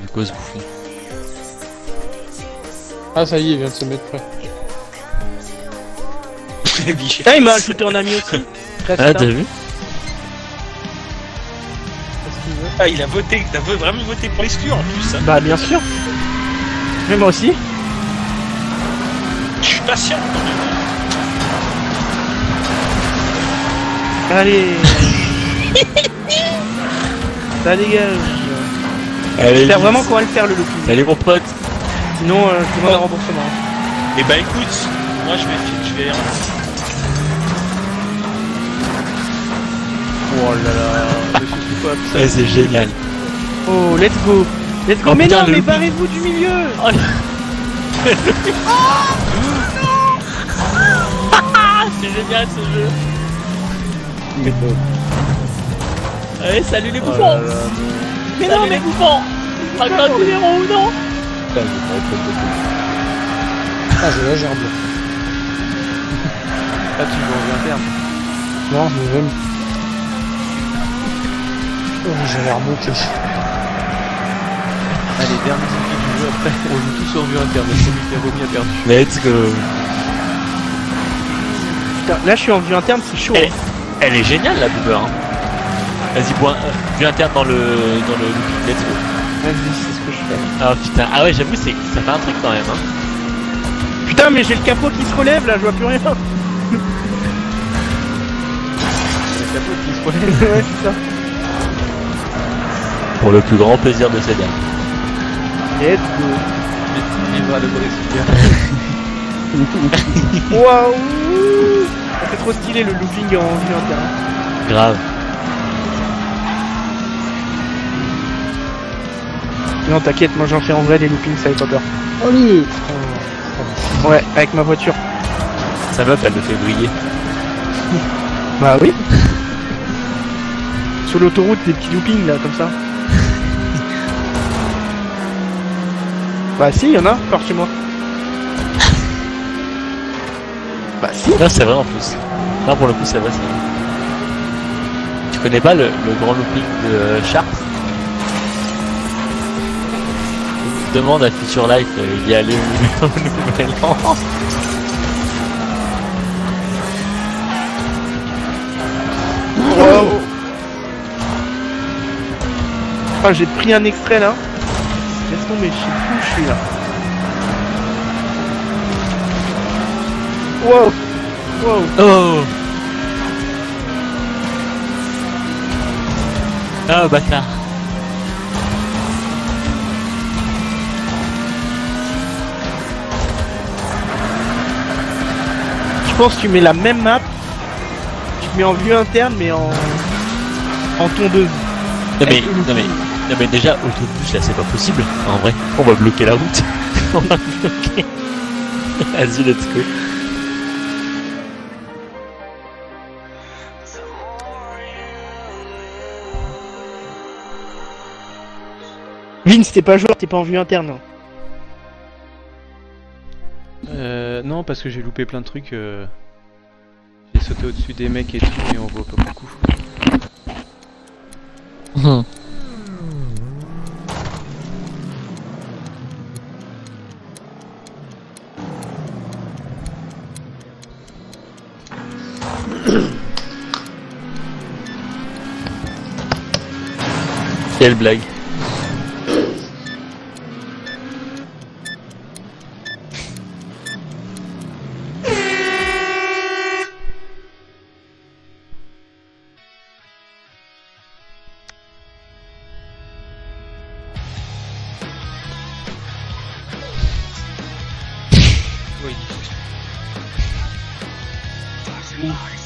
Du coup, ce bouffon. Ah, ça y est, il vient de se mettre prêt. Ah, il m'a ajouté en ami aussi. Ah, t'as vu? Ah, il a voté, t'as vraiment voté pour l'exclure en plus. Hein. Bah, bien sûr. Mais moi aussi. Je suis patient. Allez. Ça dégage. J'espère vraiment qu'on va le faire, le looping. Allez, mon pote. Sinon, euh, je demande un remboursement. Et bah, écoute, moi je vais. Je vais... Oh là là. Ouais, c'est génial. Oh, let's go. Let's go. Oh, mais putain, non, mais barrez-vous du milieu. Oh, non. C'est génial ce jeu. Mais non. Allez, salut les bouffons. Oh, mais salut non, les... mais bouffons. Raconte les ronds ou non. Putain, ah, je la gerbe. Ah, tu veux rien perdre. Non, je veux. Oh, j'ai l'air moqué. Allez, dernier truc du jeu, après on joue tous en vue interne, celui qui a vomi a perdu. Let's go. Putain, là je suis en vue interne, c'est chaud. Elle, hein. Elle est géniale la boober. Hein. Vas-y, bois euh, vue interne dans le dans le looping, let's go. Vas-y, c'est ce que je fais. Ah putain, ah ouais, j'avoue, c'est ça fait un truc quand même. Hein. Putain, mais j'ai le capot qui se relève là, je vois plus rien. Le capot qui se relève. Ouais, c'est ça. Pour le plus grand plaisir de ces dames. Let's go. Waouh. C'est trop stylé le looping en vue interne. Grave. Non t'inquiète, moi j'en fais en vrai des loopings, ça fait pas peur. Oh oui. Ouais, avec ma voiture. Ça va, elle le fait briller. Bah oui. Sur l'autoroute, des petits loopings là, comme ça. Bah si, y'en a, par chez moi. Bah si. Là c'est vrai en plus. Là pour le coup c'est vrai, c'est vrai. Tu connais pas le, le grand looping de euh, Sharp? Demande à Future Life euh, d'y aller au nouvel an. Wow. Ah, j'ai pris un extrait là. Laisse tomber, je sais plus où je suis là. Wow. Wow. Oh. Ah, oh, bâtard. Je pense que tu mets la même map. Tu te mets en vue interne mais en... en tondeuse. Non mais, non mais... Non mais déjà, autobus là c'est pas possible, en vrai, on va bloquer la route. On va bloquer. Vas-y, let's go. Vince, t'es pas joueur, t'es pas en vue interne. Euh, non, parce que j'ai loupé plein de trucs. Euh... J'ai sauté au-dessus des mecs et tout, mais on voit pas beaucoup. Hmm. Quelle blague.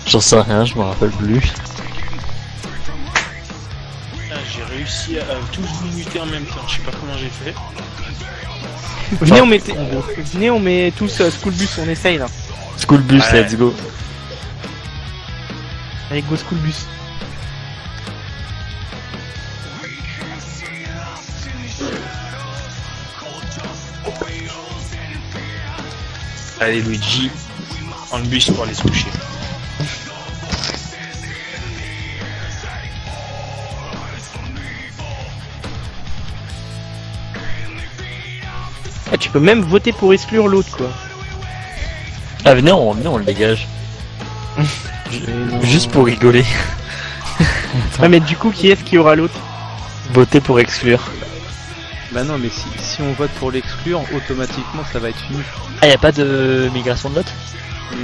J'en sais rien, je me rappelle plus. Réussi à euh, tous nous muter en même temps, je sais pas comment j'ai fait. Venez on met, venez on met tous uh, school bus, on essaye là. School bus, ouais. Let's go. Allez go school bus. Allez Luigi, en bus pour aller se coucher. Ah, tu peux même voter pour exclure l'autre, quoi. Ah, venez, on, venez, on le dégage. Juste pour rigoler. Ah, mais du coup, qui est-ce qui aura l'autre? Voter pour exclure. Bah non, mais si, si on vote pour l'exclure, automatiquement ça va être fini. Ah, y'a pas de migration de vote?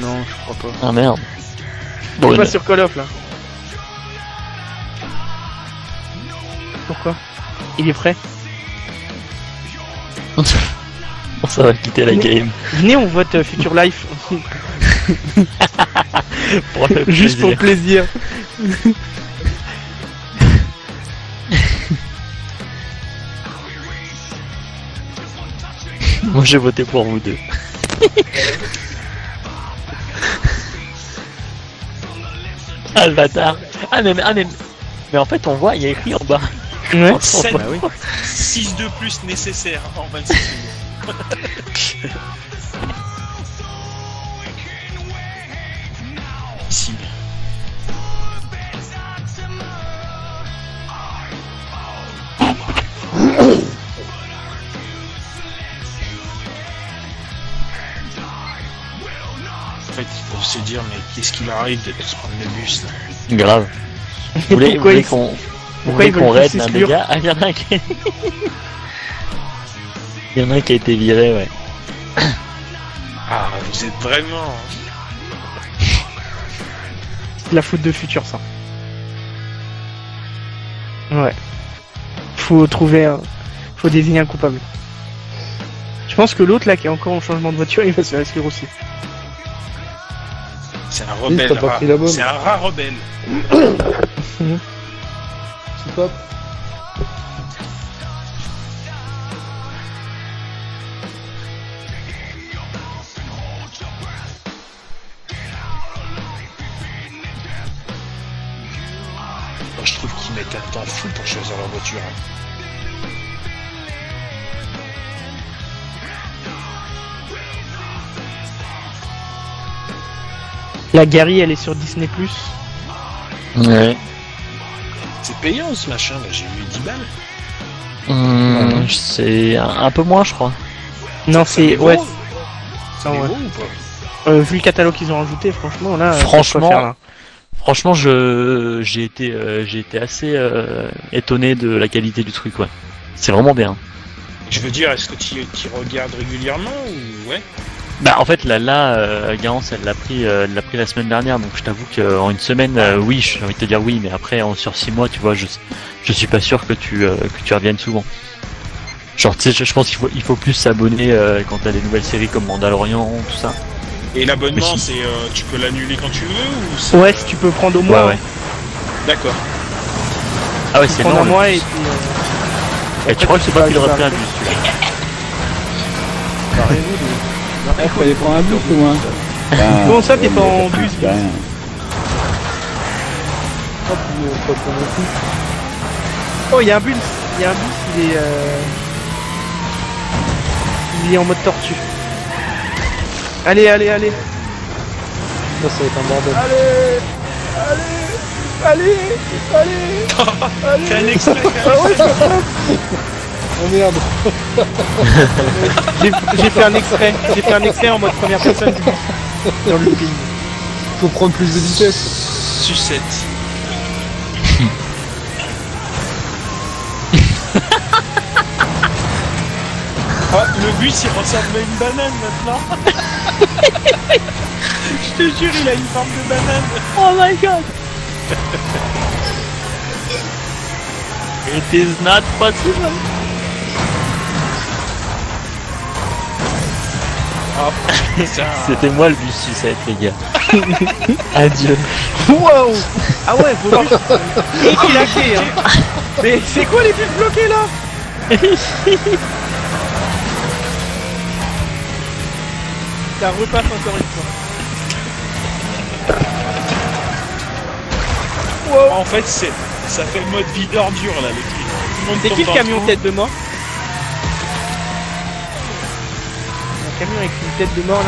Non, je crois pas. Ah merde. Bon, pas sur Call of là. Pourquoi? Il est prêt. Ça va quitter la game. Venez, on vote Future Life. Pour juste pour plaisir. Moi j'ai voté pour vous deux. Ah le bâtard. Ah mais, ah mais, mais en fait on voit, il y a écrit en bas. Ouais, sept, bah, oui. six de plus nécessaire en vingt-six minutes. Ici. Se dire mais qu'est-ce qu'il arrive de se prendre le bus là. Grave. Vous voulez, vous voulez qu'on qu'on raide un des gars? Ah, il y en a un qui il y en a un qui a été viré, ouais. Ah, vous êtes vraiment la faute de futur ça. Ouais. Faut trouver un... Faut désigner un coupable. Je pense que l'autre là qui est encore en changement de voiture, il va se faire exclure aussi. C'est un rebelle, c'est un rat rebelle. C'est top. Moi, je trouve qu'ils mettent un temps fou pour choisir leur voiture. La Gary, elle est sur Disney plus. Ouais. C'est payant ce machin, là j'ai eu dix balles. Mmh, c'est un, un peu moins je crois. Non c'est... ouais. Ça ouais. Euh, vu le catalogue qu'ils ont rajouté, franchement là... Franchement, faire, là. franchement je j'ai été, euh, j'ai été assez euh, étonné de la qualité du truc, ouais. C'est vraiment bien. Je veux dire, est-ce que tu regardes régulièrement ou... ouais. Bah en fait là là euh, Garance elle l'a pris euh, elle l'a pris la semaine dernière, donc je t'avoue qu'en une semaine euh, oui, j'ai envie de te dire oui, mais après en, sur six mois tu vois je je suis pas sûr que tu euh, que tu reviennes souvent. Genre tu sais je, je pense qu'il faut il faut plus s'abonner euh, quand t'as des nouvelles séries comme Mandalorian tout ça. Et l'abonnement si... c'est euh, tu peux l'annuler quand tu veux ou ouais si tu peux prendre au mois. Ouais, ouais. D'accord. Ah ouais c'est bon. Prendre au mois et puis euh... et tu crois que c'est pas plus de reprendre plus. Eh, faut aller prendre un bus ou moins. Ben, bon ça t'es pas en bus. Ben... Oh y'a un bus, il y a un bus, il est euh... il est en mode tortue. Allez, allez, allez. Ça, ça va être un bordel. Allez, allez, allez, allez. T'es un expert. Ah ouais, oh merde. J'ai fait un extrait, j'ai fait un extrait en mode première personne du coup, dans le ping. Faut prendre plus de vitesse. Sucette. Ah, le bus il ressemble à une banane maintenant. Je te jure, il a une forme de banane. Oh my god. It is not possible. Oh, c'était moi le bus sucette les gars. Adieu. Wow. Ah ouais vous le bus. Et qui l'a quai, hein. Mais c'est quoi les bus bloqués là? Ça repasse encore une fois. Wow. En fait c'est ça fait le mode vie d'ordure là le truc. C'est qui le camion tête de mort? Camion avec une tête de mort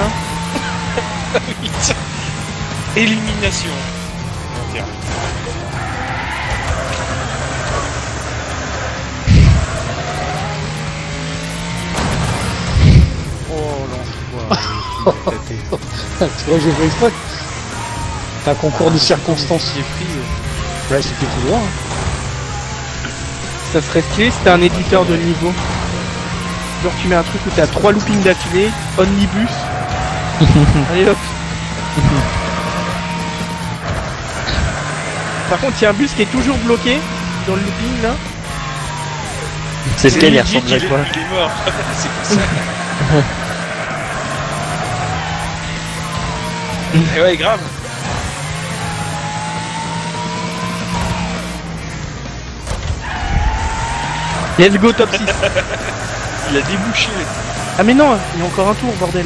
là. Élimination. Tu vois, j'ai fait exprès. C'est un concours ah, de circonstances. J'ai pris. Euh... Ouais, c'était tout droit. Hein. Ça serait stylé si t'as un éditeur de niveau. Genre, tu mets un truc où t'as trois loopings d'affilée, omnibus. Allez hop. Par contre, il y a un bus qui est toujours bloqué dans le looping là. C'est ce qu'elle ressemble à quoi. Il est mort. C'est pour ça. Et ouais, grave. Let's go top six. Il a débouché. Ah mais non, il y a encore un tour, bordel.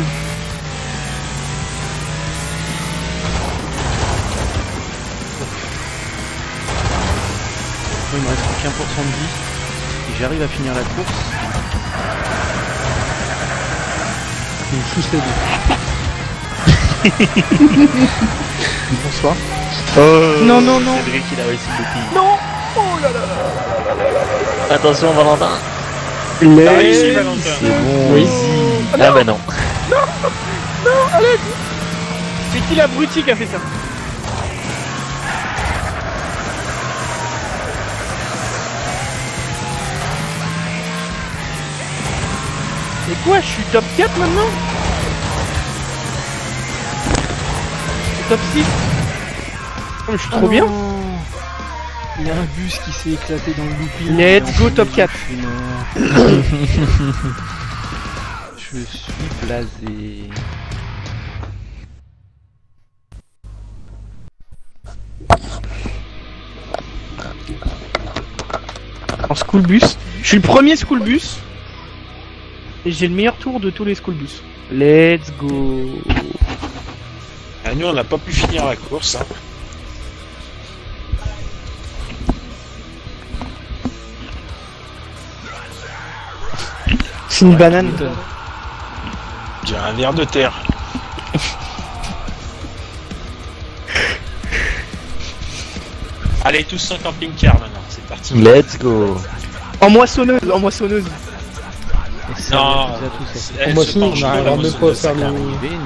Il me reste qu'un pour cent de vie. Et j'arrive à finir la course. Il me souffle les deux. Bonsoir. Oh, non, non, non. Cédric, il a réussi le petit. Non. Oh là là là là là. Attention, Valentin. Mais réussi, Valentin. C'est bon. Oui. Ah, ah non. Bah non. Non. Non, allez. C'est qui l'abruti qui a fait ça? Mais quoi, je suis top quatre maintenant? Top six? Oh, mais je suis trop oh bien. Il y a un bus qui s'est éclaté dans le looping. Let's go top quatre. Je suis blasé. En school bus. Je suis le premier school bus. Et j'ai le meilleur tour de tous les school bus. Let's go. Ah, nous on n'a pas pu finir la course. Hein. C'est une banane. J'ai un verre de terre. Allez tous en camping-car maintenant, c'est parti. Let's go. En moissonneuse, en moissonneuse. Non, on n'arrivera même pas à faire le...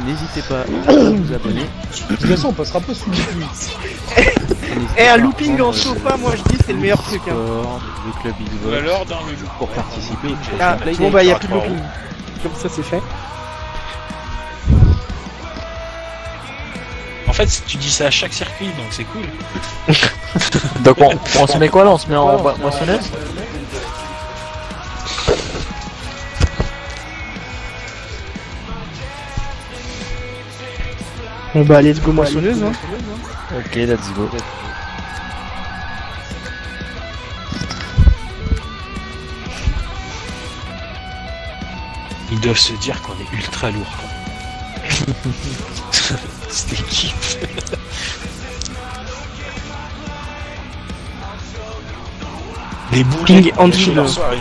N'hésitez pas à vous abonner. De toute façon, on passera pas sous le Et un looping en sofa, moi je dis, c'est le meilleur truc. Ou alors dans le jeu pour participer. Ah, bon bah, il n'y a plus de looping. Comme ça, c'est fait. En fait, tu dis ça à chaque circuit, donc c'est cool. Donc on se met quoi là? On se met en moissonneuse? Bon bah let's go moissonneuse hein. Ok let's go. Ils doivent se dire qu'on est ultra lourd. Cette équipe. Les boules en dessous de la soirée.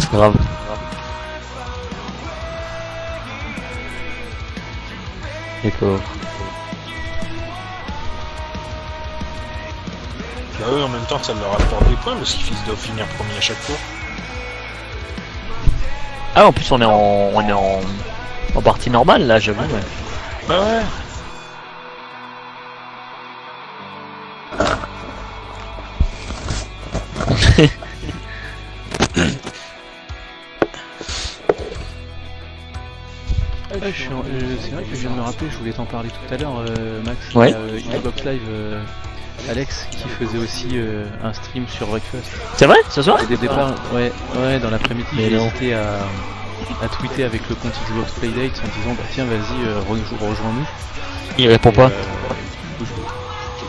C'est grave. Et pauvre. Bah eux en même temps ça leur apporte des points parce qu'ils doivent finir premier à chaque tour. Ah en plus on est en on est en, en partie normale là j'avoue. Ouais. Ouais. Bah ouais. Ouais, euh, c'est vrai que je viens de me rappeler, je voulais t'en parler tout à l'heure, euh, Max. Ouais. Euh, Xbox Live, euh, Alex qui faisait aussi euh, un stream sur Wreckfest. C'est vrai, ce soir? Au départ, ouais, ouais, dans l'après-midi, j'ai hésité à, à tweeter avec le compte Xbox Playdate en disant bah tiens, vas-y, euh, re rejoins-nous. Il répond pas. Euh,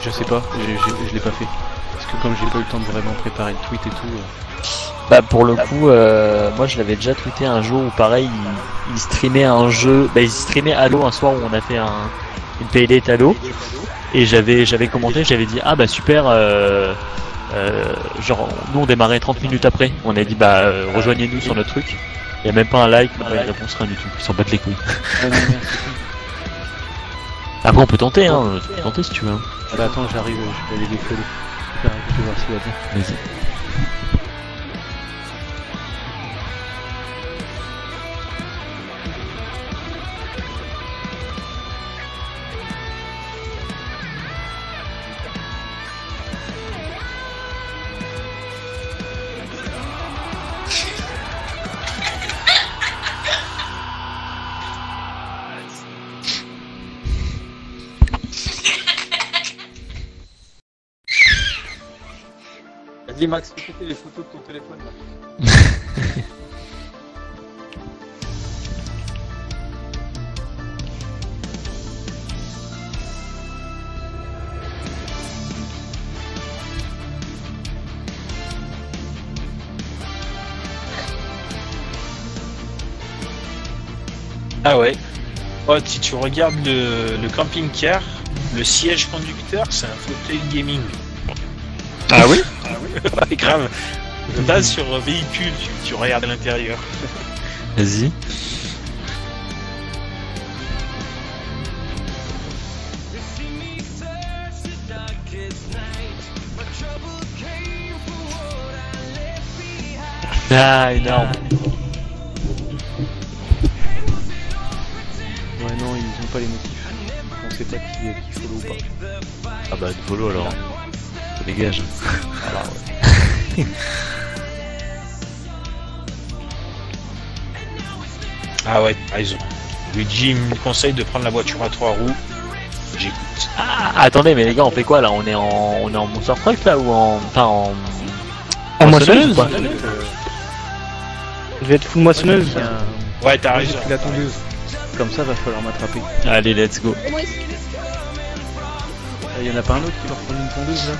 je, je sais pas, j ai, j ai, je l'ai pas fait. Parce que comme j'ai pas eu le temps de vraiment préparer le tweet et tout. Euh... Bah pour le coup, euh, moi je l'avais déjà tweeté un jour où pareil, il, il streamait un jeu, bah il streamait Halo un soir où on a fait un, une playdate Halo et j'avais j'avais commenté, j'avais dit ah bah super, euh, euh, genre nous on démarrait trente minutes après, on a dit bah euh, rejoignez-nous sur notre truc, il y a même pas un like, pas une réponse, rien du tout, ils s'en battent les couilles. Après on peut tenter hein, on peut tenter si tu veux. Ah bah attends j'arrive, je vais aller les follow, je vais voir s'il va bien. Vas-y. Vas-y Max, fais les photos de ton téléphone là. Ah ouais. Oh, si tu regardes le, le camping-car, le siège conducteur, c'est un fauteuil gaming. Ah oui? Ah oui. Ouais, grave. Là, sur véhicule, tu, tu regardes à l'intérieur. Vas-y. Ah, énorme. Pas les motifs, on sait pas qui, qui follow ou pas. Ah bah de follow alors, ça dégage. Alors, ouais. Ah ouais, raison. Luigi me conseille de prendre la voiture à trois roues, j'écoute. Ah attendez, mais les gars on fait quoi là? On est en on est en Monster Truck là ou en... Enfin en... En, en moissonneuse, moissonneuse euh... Je vais être full moissonneuse. Ouais, un... ouais t'as raison. La tondeuse. Comme ça va falloir m'attraper. Allez, let's go. Il y en a pas un autre qui va reprendre une tondeuse là?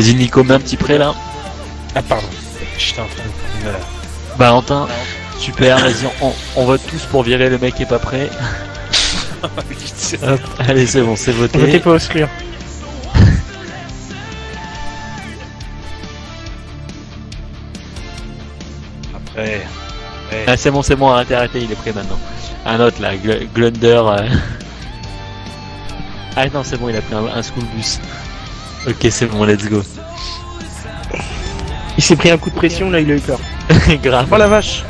Vas-y Nico, mets un petit prêt là. Ah pardon, j'étais en train de prendre une... Valentin, super, vas-y, on, on vote tous pour virer le mec qui est pas prêt. Hop, allez c'est bon, c'est voté. Votez pas au sclure. Ouais. Ouais. Ah c'est bon, c'est bon, arrêtez, arrêtez, il est prêt maintenant. Un autre là, Gl Glunder. Euh... Ah non, c'est bon, il a pris un, un school bus. Ok, c'est bon, let's go. Il s'est pris un coup de pression là, il a eu peur. Grave. Oh la vache,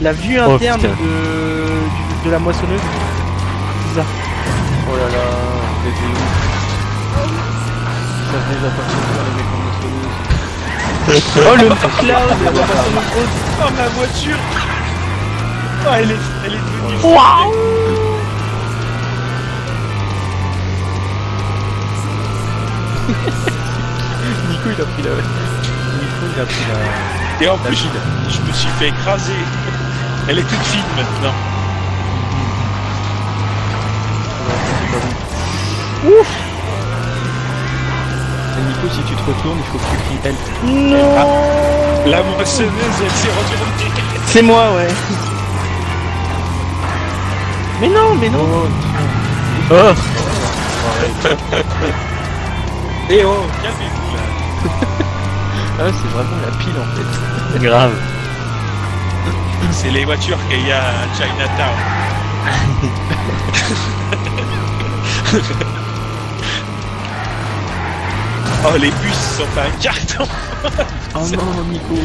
la vue interne oh, de... de la moissonneuse. Bizarre. Oh là là, les ça venait de la personne qui arrivait comme moissonneuse. Oh le cloud, elle va passer le gros oh ma voiture. Oh elle est, elle est devenue waouh. Nico il a pris la... Nico il a pris la... Et en plus je, je me suis fait écraser. Elle est toute fine maintenant. Ouf. Nico, si tu te retournes, il faut que tu cries elle. Non. Ah, la moissonneuse, elle s'est retournée. C'est moi, ouais. Mais non, mais non. Oh. Eh oh, hey, oh calmez-vous là. Ah ouais, c'est vraiment la pile en fait. Grave. C'est les voitures qu'il y a à Chinatown. Oh les bus sont pas un carton. Oh non Nico.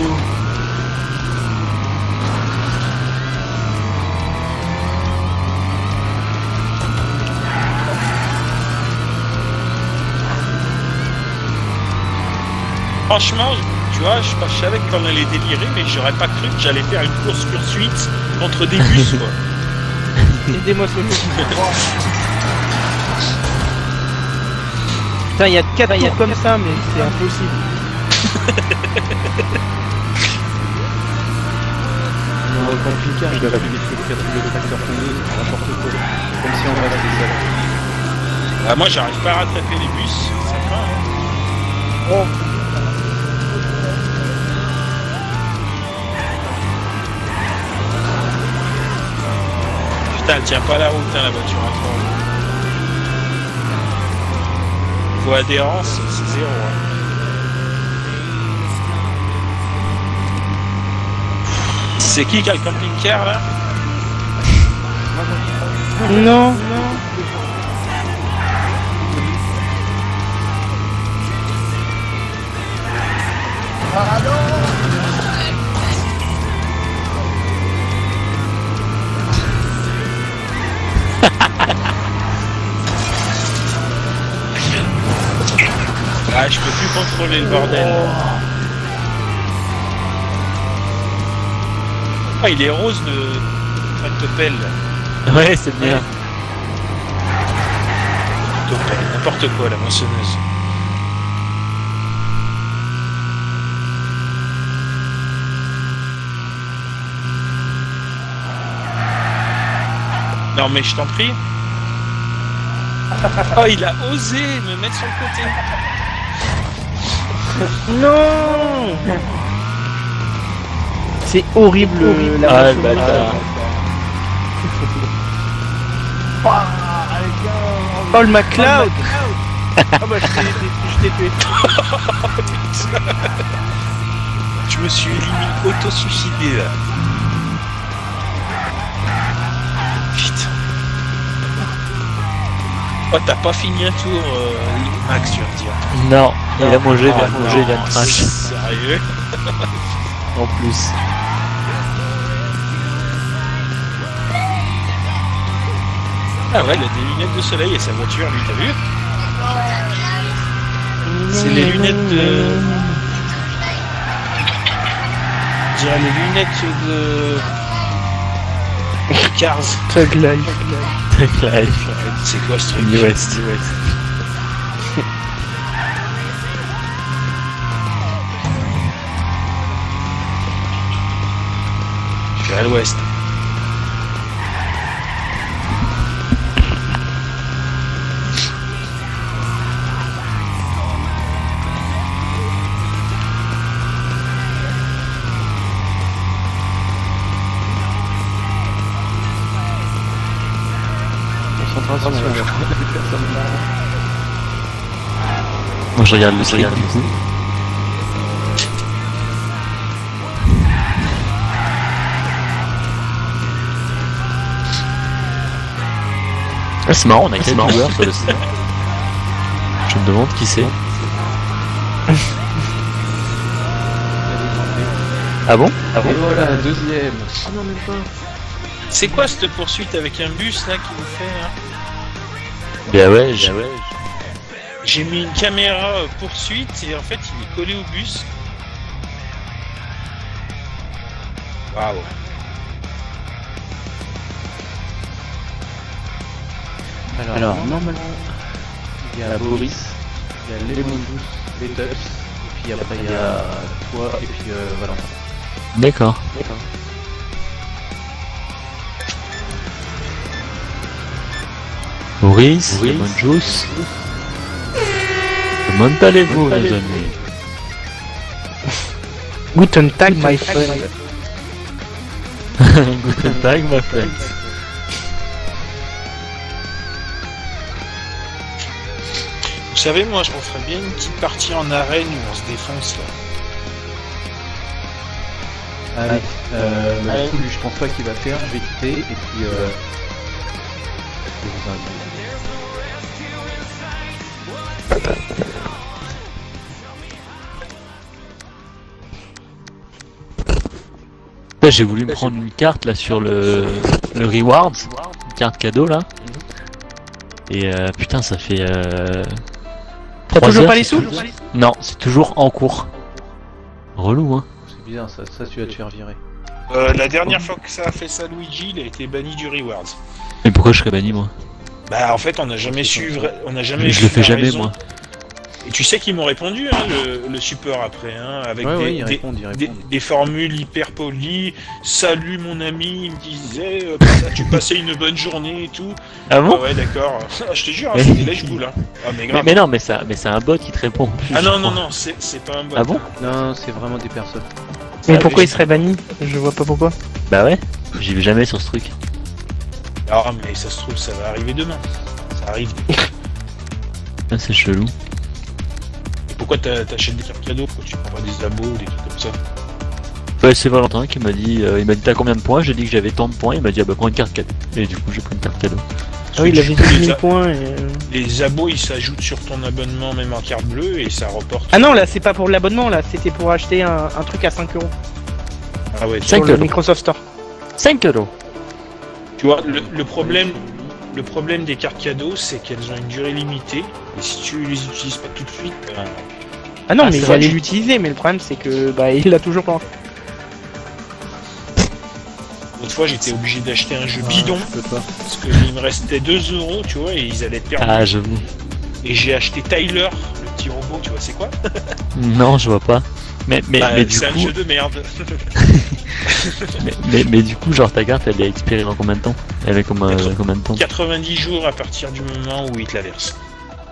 Franchement, tu vois, je pas savais qu'on allait délirer, mais j'aurais pas cru que j'allais faire une course poursuite entre des bus quoi. Aidez-moi ce coup. Putain, il y a quatre tours comme ça, mais c'est impossible. On va prendre une carte, il va plus vite que le quatre roues de tracteur fondé, n'importe quoi. Comme si on restait seul. Ah, moi, j'arrive pas à rattraper les bus, ça craint. Hein. Oh. Putain, elle tient pas la route, hein, la voiture à fond. Adhérence, c'est zéro. C'est qui qui a le camping-car là? Non, non. Ah, je peux plus contrôler le bordel. Ah, oh, il est rose de... de pelle. Ouais, c'est bien. copain, n'importe quoi la moissonneuse. Non mais je t'en prie. Oh, il a osé me mettre sur le côté. Non. C'est horrible, horrible la ah, bah, oh, les gars, oh le McCloud. Oh bah je t'ai tué. Je me suis limite auto-suicidé là. Vite. Oh t'as pas fini un tour euh, Max tu vas me dire. Non, non, il a mangé, oh, il a non, mangé, non, il a trash. Sérieux. En plus. Ah ouais, il a des lunettes de soleil et sa voiture, lui, t'as vu? C'est les lunettes de... Je dirais les lunettes de... Cars. Tug Life. Tug Life. C'est quoi ce truc? U S. Je suis à l'ouest. Moi je regarde le script du coup. Ah, c'est marrant, on a quel joueur sur le site. Je me demande qui c'est. Ah bon? Ah bon? Et voilà, un deuxième. Ah non, même pas. C'est quoi cette poursuite avec un bus là qui vous fait hein? Bah ouais, j'ai ouais. J'ai mis une caméra poursuite et en fait il est collé au bus. Waouh. Alors, Alors normalement il y a Boris, il y a les Lemon Juice, les Tups, et puis après il y a toi et puis euh, Valentin. D'accord. D'accord. Boris, Boris, Lemon Juice. Comment allez-vous, les amis? Guten Tag, my friend. Guten Tag, my friend. Vous savez, moi, je m'en ferais bien une petite partie en arène où on se défonce là. Allez, euh, bah, du coup, lui, je pense pas qu'il va faire. Je vais quitter et puis. Euh... J'ai voulu me prendre une carte là sur le, le reward, une carte cadeau là. Et euh, putain, ça fait. Euh, T'as toujours heures, pas les sous toujours... Non, c'est toujours en cours. Relou, hein. C'est bizarre, ça, ça tu vas te faire virer. Euh, la dernière fois que ça a fait ça, Luigi, il a été banni du reward. Mais pourquoi je serais banni moi? Bah en fait on n'a jamais su, on n'a jamais. Je le fais jamais raison. Moi. Et tu sais qu'ils m'ont répondu hein, le, le support après, hein, avec ouais, des, ouais, des, répondent, des, des formules hyper polies. Salut mon ami, il me disait, euh, tu passais une bonne journée et tout. Ah bon? Ah ouais d'accord. Ah, je te jure, hein, c'est des lèches boules. Hein. Ah, mais, mais, mais non, mais ça, mais c'est un bot qui te répond. Plus, ah non non crois. Non, c'est pas un bot. Ah bon? Non, c'est vraiment des personnes. Mais ah, pourquoi il serait banni? Je vois pas pourquoi. Bah ouais, j'y vais jamais sur ce truc. Ah mais ça se trouve ça va arriver demain. Ça arrive. Ah c'est chelou. Et pourquoi t'achètes des cartes cadeaux? Pourquoi tu prends pas des abos ou des trucs comme ça? Ouais c'est Valentin qui m'a dit, euh, il m'a dit t'as combien de points? J'ai dit que j'avais tant de points, il m'a dit ah bah prends une carte cadeau. Et du coup j'ai pris une carte cadeau. Ah oui il avait dix mille points et... Les abos ils s'ajoutent sur ton abonnement même en carte bleue et ça reporte... Ah non là c'est pas pour l'abonnement là, c'était pour acheter un, un truc à cinq euros. Ah ouais sur le Microsoft Store. cinq euros. Tu vois, le, le, problème, le problème des cartes cadeaux, c'est qu'elles ont une durée limitée, et si tu les utilises pas tout de suite... Euh... Ah non, ah, mais il allait l'utiliser, mais le problème, c'est que bah il l'a toujours pas. fois, j'étais obligé d'acheter un jeu bidon, ah, je peux pas. Parce qu'il me restait deux euros, tu vois, et ils allaient perdre. Ah, j'avoue. Et j'ai acheté Tyler, le petit robot, tu vois, c'est quoi? Non, je vois pas. Mais, mais, bah, mais du coup... c'est un jeu de merde. mais, mais, mais du coup, genre, ta carte, elle est expirée dans combien de temps? Elle est combien, euh, combien de temps? quatre-vingt-dix jours à partir du moment où ils te la versent.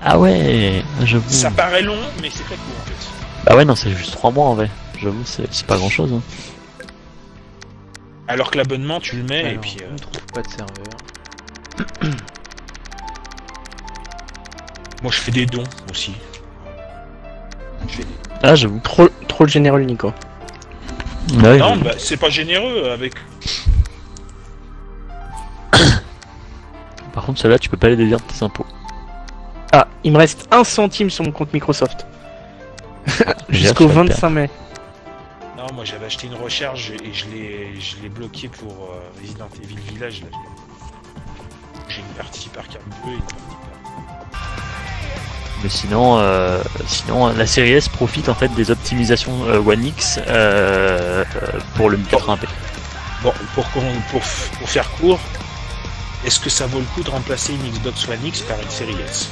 Ah ouais, j'avoue. Ça paraît long, mais c'est très court, en fait. Bah ouais, non, c'est juste trois mois, en vrai. J'avoue, c'est pas grand-chose, hein. Alors que l'abonnement, tu le mets. Alors, et puis... Euh... on ne trouve pas de serveur. Moi, je fais des dons, aussi. Je fais des... Ah, j'avoue. Trop, trop généreux, Nico. Ouais, non, bah, c'est pas généreux, avec... Par contre, celle-là, tu peux pas les déduire de tes impôts. Ah, il me reste un centime sur mon compte Microsoft. Jusqu'au vingt-cinq mai. Non, moi j'avais acheté une recharge et je l'ai je l'ai bloqué pour euh, Resident Evil Village. J'ai une partie par carte bleue et une partie par... Mais sinon, euh, sinon la série S profite en fait des optimisations euh, One X euh, pour le mille quatre-vingts p. Bon, pour, pour, pour, pour faire court, est-ce que ça vaut le coup de remplacer une Xbox One X par une série S?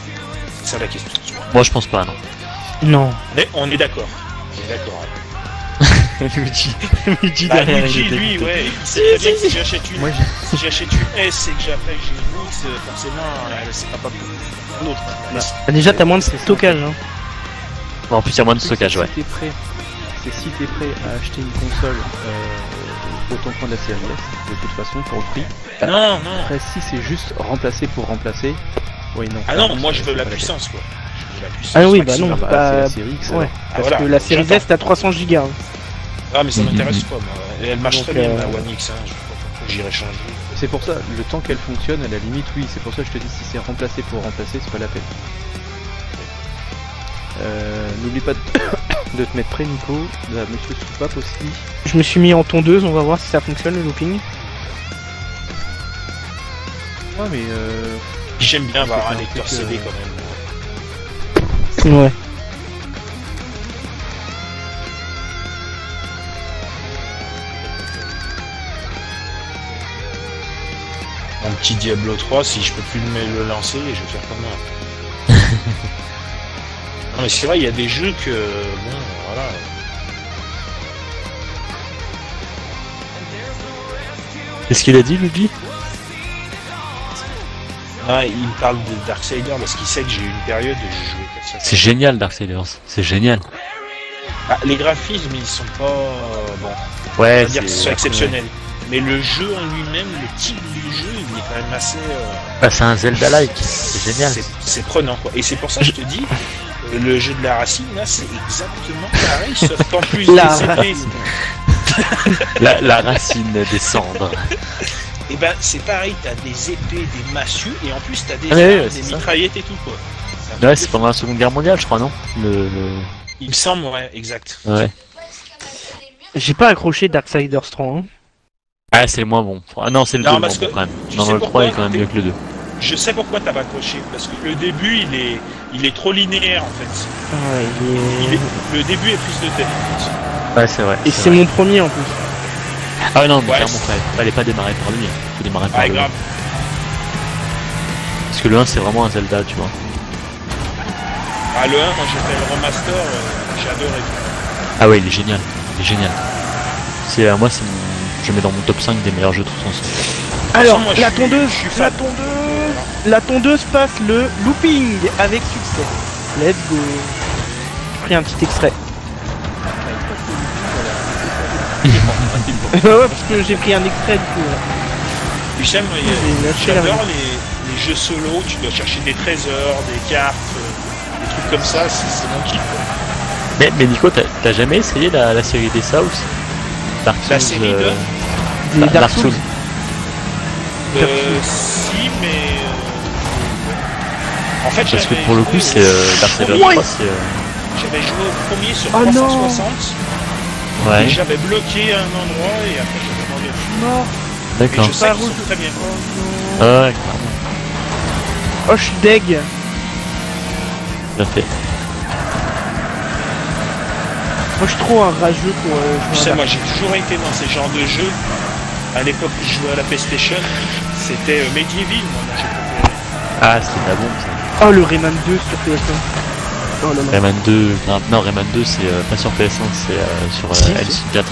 C'est la question. Moi je pense pas, non. Non. Mais on est d'accord. On est d'accord. Luigi, Luigi, bah, derrière Luigi lui, plutôt... ouais. Si, si, si. J'achète une, si j'achète une S et que j'appelle j'ai une X, forcément, c'est pas pour l'autre. Bah, déjà, t'as moins de stockage. Hein. Bon, en plus, t'as moins de stockage, ouais. C'est que si t'es prêt à acheter une console, euh, autant prendre la série S, de toute façon, pour le prix. Non, non. Après, si c'est juste remplacer pour remplacer, oui, non. Ah non, moi, je veux la puissance, quoi. Ah oui, bah non, pas la série X. Ouais, parce que la série S, t'as trois cents gigas. Ah, mais ça m'intéresse pas, moi. Elle marche très bien, la One X. J'irai changer. C'est pour ça, le temps qu'elle fonctionne, à la limite, oui. C'est pour ça que je te dis, si c'est remplacé pour remplacer, c'est pas la peine. Euh, N'oublie pas de te mettre près, Nico. La Monsieur Soupap aussi. Je me suis mis en tondeuse, on va voir si ça fonctionne le looping. Ouais, mais euh. J'aime bien avoir un lecteur C D quand même. Ouais. Mon petit Diablo trois, si je peux plus le lancer, je vais faire comme moi. Non mais c'est vrai, il y a des jeux que... bon, voilà... Qu'est-ce qu'il a dit, Luigi? Ah, il me parle de Darksiders parce qu'il sait que j'ai eu une période où je jouais comme ça. C'est génial, Darksiders, c'est génial. Ah, les graphismes, ils sont pas... bon, ouais, c'est sont exceptionnels. Mais le jeu en lui-même, le type du jeu, il est quand même assez... Euh... Bah, c'est un Zelda-like, c'est génial. C'est prenant, quoi. Et c'est pour ça que je te dis, le jeu de la racine, là, c'est exactement pareil, sauf qu'en plus la des la, la racine des cendres. Et eh ben c'est pareil, t'as des épées, des massues, et en plus t'as des, ah, armes, oui, des mitraillettes et tout, quoi. Ouais, c'est pendant la Seconde Guerre mondiale, je crois, non le, le... Il me semble, ouais, exact. Ouais. J'ai pas accroché Darksiders trois. Hein. Ah, c'est le moins bon. Ah non, c'est le non, deux, parce bon, que bon, quand même. Tu non, sais le pourquoi, trois est quand même mieux que le deux. Je sais pourquoi t'as pas accroché, parce que le début, il est il est trop linéaire, en fait. Ouais, il est... Il est... Le début est prise de tête, en fait. Ouais, c'est vrai. Et c'est mon premier, en plus. Ah non, mais ouais, clairement, fallait pas démarrer par lui, hein. Faut démarrer par ah, le grave. Parce que le un, c'est vraiment un Zelda, tu vois. Ah, le un, moi j'ai fait le remaster, euh, j'ai adoré. Ah ouais, il est génial, il est génial. C'est euh, moi, c'est mon... je mets dans mon top cinq des meilleurs jeux de tous ensemble. Alors, moi, la, tondeuse, je suis la tondeuse, la tondeuse passe le looping avec succès. Let's go. J'ai pris un petit extrait. Ouais, parce que j'ai pris un extrait du coup. Hicham, j'adore les, les jeux solo, tu dois chercher des trésors, des cartes, euh, des trucs comme ça, c'est mon kiff. Mais, mais Nico, t'as jamais essayé la, la série des Souls? Dark Souls, la série euh... de Dark, Dark Souls, Souls. Euh, si, mais... Euh... En fait, parce que pour le coup, c'est euh, Darksiders trois, c'est... Euh... J'avais joué au premier sur oh trois cent soixante. Ouais. J'avais bloqué un endroit et après j'avais demandé à tout mort. D'accord. Je sais qu'ils sont très bien. Oh, ouais, ouais. Oh, je suis deg. Bien fait. Moi, je suis trop un rageux pour... Euh, tu sais, moi, j'ai toujours été dans ces genres de jeux à l'époque où je jouais à la PlayStation, c'était euh, Medieval, moi, mon jeu préféré. Ah, c'était pas bon ça. Oh, le Rayman deux sur P S un. Oh, là, là. Rayman deux, grave. Non, Rayman deux, c'est euh, pas sur P S un, c'est euh, sur euh, si, L C quatre.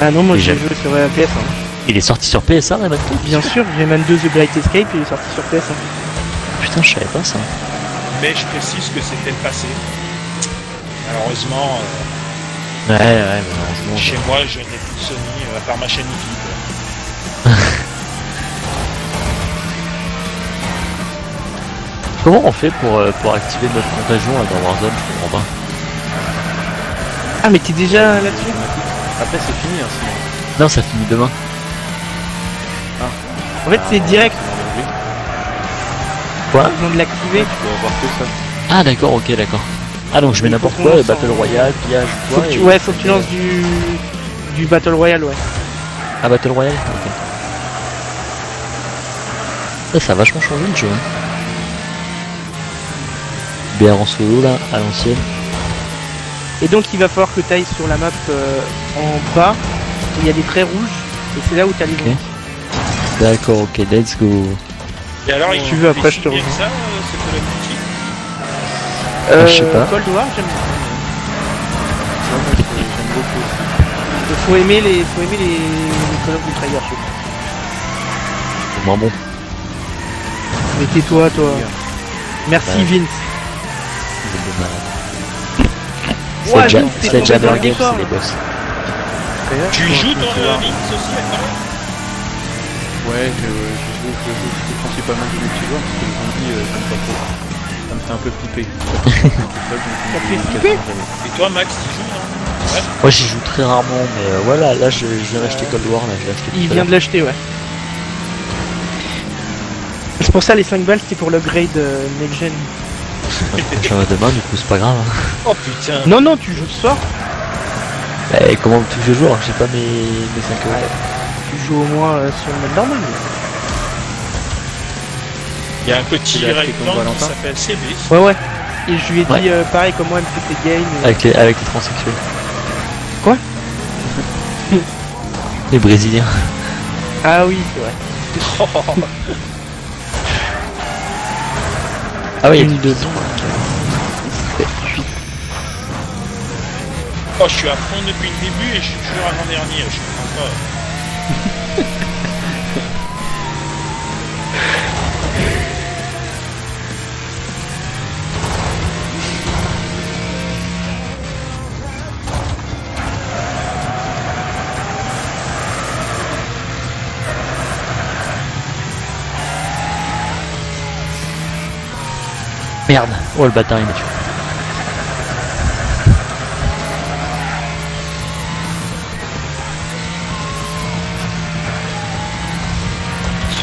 Ah non, moi j'ai joué sur euh, P S un. Il est sorti sur P S un, Rayman deux? Bien sûr, Rayman deux The Blight Escape, il est sorti sur P S un. Putain, je savais pas ça. Mais je précise que c'était le passé. Malheureusement, euh, ouais, ouais, malheureusement chez moi, je n'ai plus de Sony euh, à part ma chaîne vide. Comment on fait pour, euh, pour activer notre contagion là, dans Warzone? Je comprends pas. Ah, mais t'es déjà là-dessus? Après, c'est fini. Hein, sinon. Non, ça finit demain. Ah. En fait, ah, c'est direct. Quoi? Ils ont de l'activer. Ah, d'accord, ok, d'accord. Ah, donc je mets n'importe quoi, Battle Royale, pillage, quoi. Faut tu... Ouais, faut que tu lances du... du Battle Royale, ouais. Ah, Battle Royale, ok. Ça, ça a vachement changé le jeu. Hein. B R en solo, là, à l'ancienne. Et donc, il va falloir que tu ailles sur la map euh, en bas, où il y a des traits rouges, et c'est là où tu as les okay. D'accord, ok, let's go. Et alors, si tu veux, après, je te rejoins. Euh, ah, je sais pas. Cold War, j'aime beaucoup. J'aime beaucoup aussi. Il faut aimer les, faut aimer les, les Call of du Trailer, je sais. C'est moins bon. Mais tais-toi, toi. Merci, ouais. Vince. C'est ouais, ja c'est déjà Jabber Games, c'est les boss. Tu joues dans le Vince aussi, d'accord? Ouais, je, je, joue, je joue principalement du multijoueur parce que les zombies, j'aime pas trop. Ça me fait un peu flipper. Ça fait flipper. Et toi Max, tu joues hein? Ouais. Moi j'y joue très rarement, mais euh, voilà, là je, je viens d'acheter Cold War, là je l'ai acheté. Il vient de l'acheter, ouais. C'est pour ça les cinq balles c'était pour l'upgrade euh, next gen. Je vais demain du coup c'est pas grave. Hein. Oh putain. Non non tu joues ce soir. Et comment tu fais jouer alors que j'ai pas mes, mes cinq euros. Ouais. Tu joues au moins euh, sur le mode normal. Mais... Il y a un petit rectangle qui s'appelle C B. Ouais ouais. Et je lui ai dit ouais. euh, pareil comme moi M P T Game. Et... Avec les avec les transsexuels. Quoi? Les Brésiliens. Ah oui c'est vrai. Ah oui. Une deux trois. Oh je suis à fond depuis le début et je suis toujours avant dernier. Je comprends pas. Merde, oh le bâtard il m'a tué.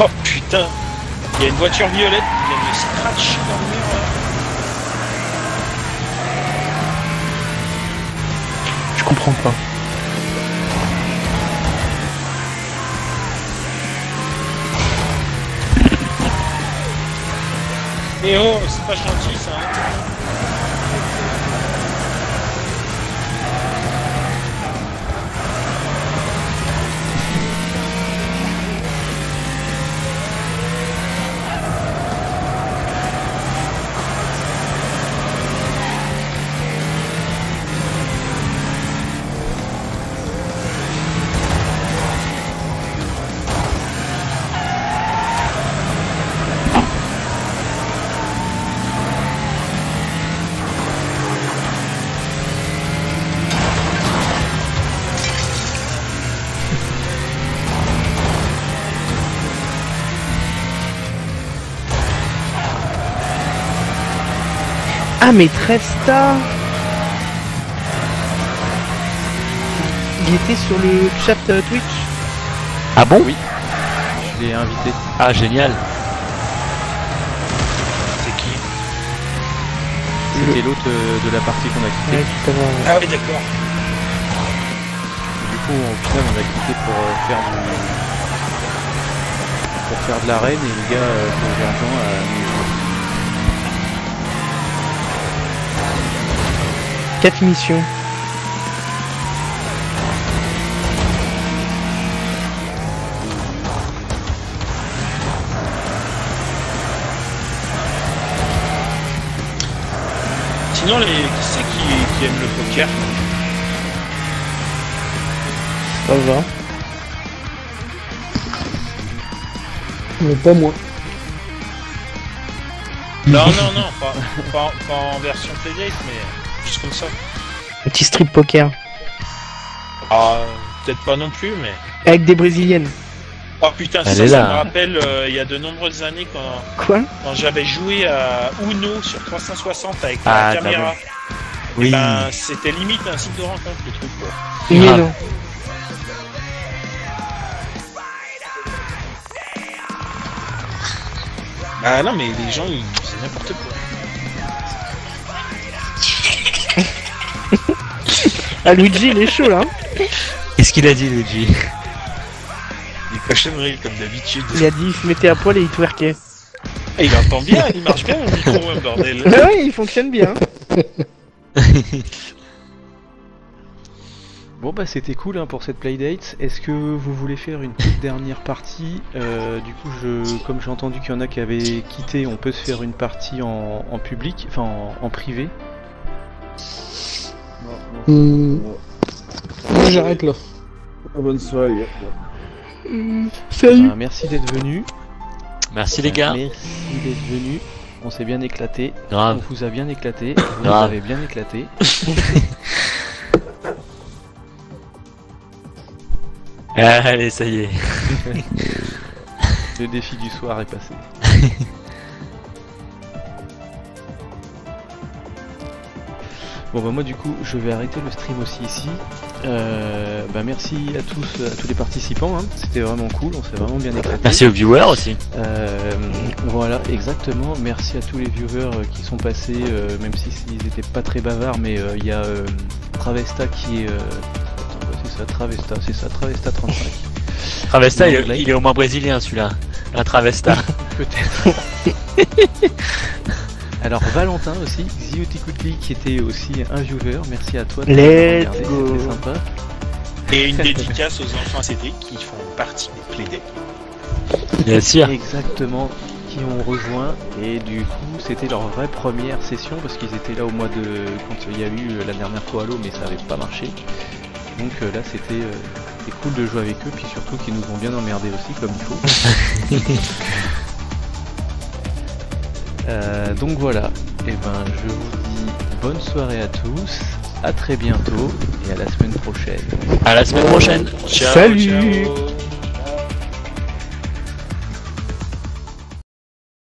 Oh putain, il y a une voiture violette qui vient de scratch dans le mur là. Je comprends pas. Et oh, c'est pas gentil ça. Ah mais Tresta, il était sur le chat euh, Twitch. Ah bon? Oui. Je l'ai invité. Ah génial. C'est qui? C'était l'autre euh, de la partie qu'on a quitté. Ouais, tout à l'heure. Ah oui d'accord. Du coup au final on a quitté pour euh, faire du... pour faire de l'arène et les gars euh, pour l'argent à... quatre missions. sinon, les... qui c'est qui, qui aime le poker? Ça va. Mais pas moi. Non, non, non, pas, pas, pas en version Playdate, mais juste comme ça. Petit strip poker. Ah, peut-être pas non plus, mais... Avec des brésiliennes. Oh putain, ça, ça me rappelle, euh, il y a de nombreuses années quand, Quoi quand j'avais joué à Uno sur trois cent soixante avec la ah, caméra. Oui. Ben, c'était limite un site de rencontre, le truc. Quoi. Oui, ah. non. Ah non, mais les gens, ils faisaient n'importe quoi. Ah, Luigi, il est chaud, là. Qu'est-ce qu'il a dit, Luigi? Il cachait le rire, comme d'habitude. Il a dit, il se mettait à poil et il twerkait. Et il entend bien, il marche bien, mon micro, hein, bordel. Ah ouais, il fonctionne bien. Bon bah c'était cool hein, pour cette playdate. Est-ce que vous voulez faire une petite dernière partie? euh, Du coup je, comme j'ai entendu qu'il y en a qui avaient quitté, on peut se faire une partie en, en public, enfin en, en privé. Mmh. Moi j'arrête là. Bonne soirée. Mmh. Salut. Enfin, merci d'être venu. Merci les gars. Merci d'être venu. On s'est bien éclaté. Grave. On vous a bien éclaté. Vous Grave. Avez bien éclaté. Allez, ça y est. Le défi du soir est passé. Bon bah moi du coup je vais arrêter le stream aussi ici. Euh, bah merci à tous, à tous les participants, hein. C'était vraiment cool, on s'est vraiment bien éclaté. Merci aux viewers aussi. Euh, voilà exactement, merci à tous les viewers qui sont passés, euh, même si ils étaient pas très bavards, mais il euh, y a euh, Travesta qui est... Euh, C'est ça, Travesta, c'est ça, Travesta trente-cinq. Travesta, il, il est au moins brésilien celui-là. Un Travesta. Peut-être. Alors Valentin aussi, Ziotikutli qui était aussi un viewer, merci à toi. Let's go. C'était sympa. Et une dédicace aux enfants Cédric qui font partie des Playdates. Bien sûr. Exactement, qui ont rejoint. Et du coup, c'était leur vraie première session parce qu'ils étaient là au mois de... quand il y a eu la dernière fois Halo, mais ça n'avait pas marché. Donc euh, là c'était euh, cool de jouer avec eux, puis surtout qu'ils nous ont bien emmerdés aussi comme il faut. euh, donc voilà, et eh ben je vous dis bonne soirée à tous, à très bientôt et à la semaine prochaine. À la semaine prochaine. Ciao, salut ciao.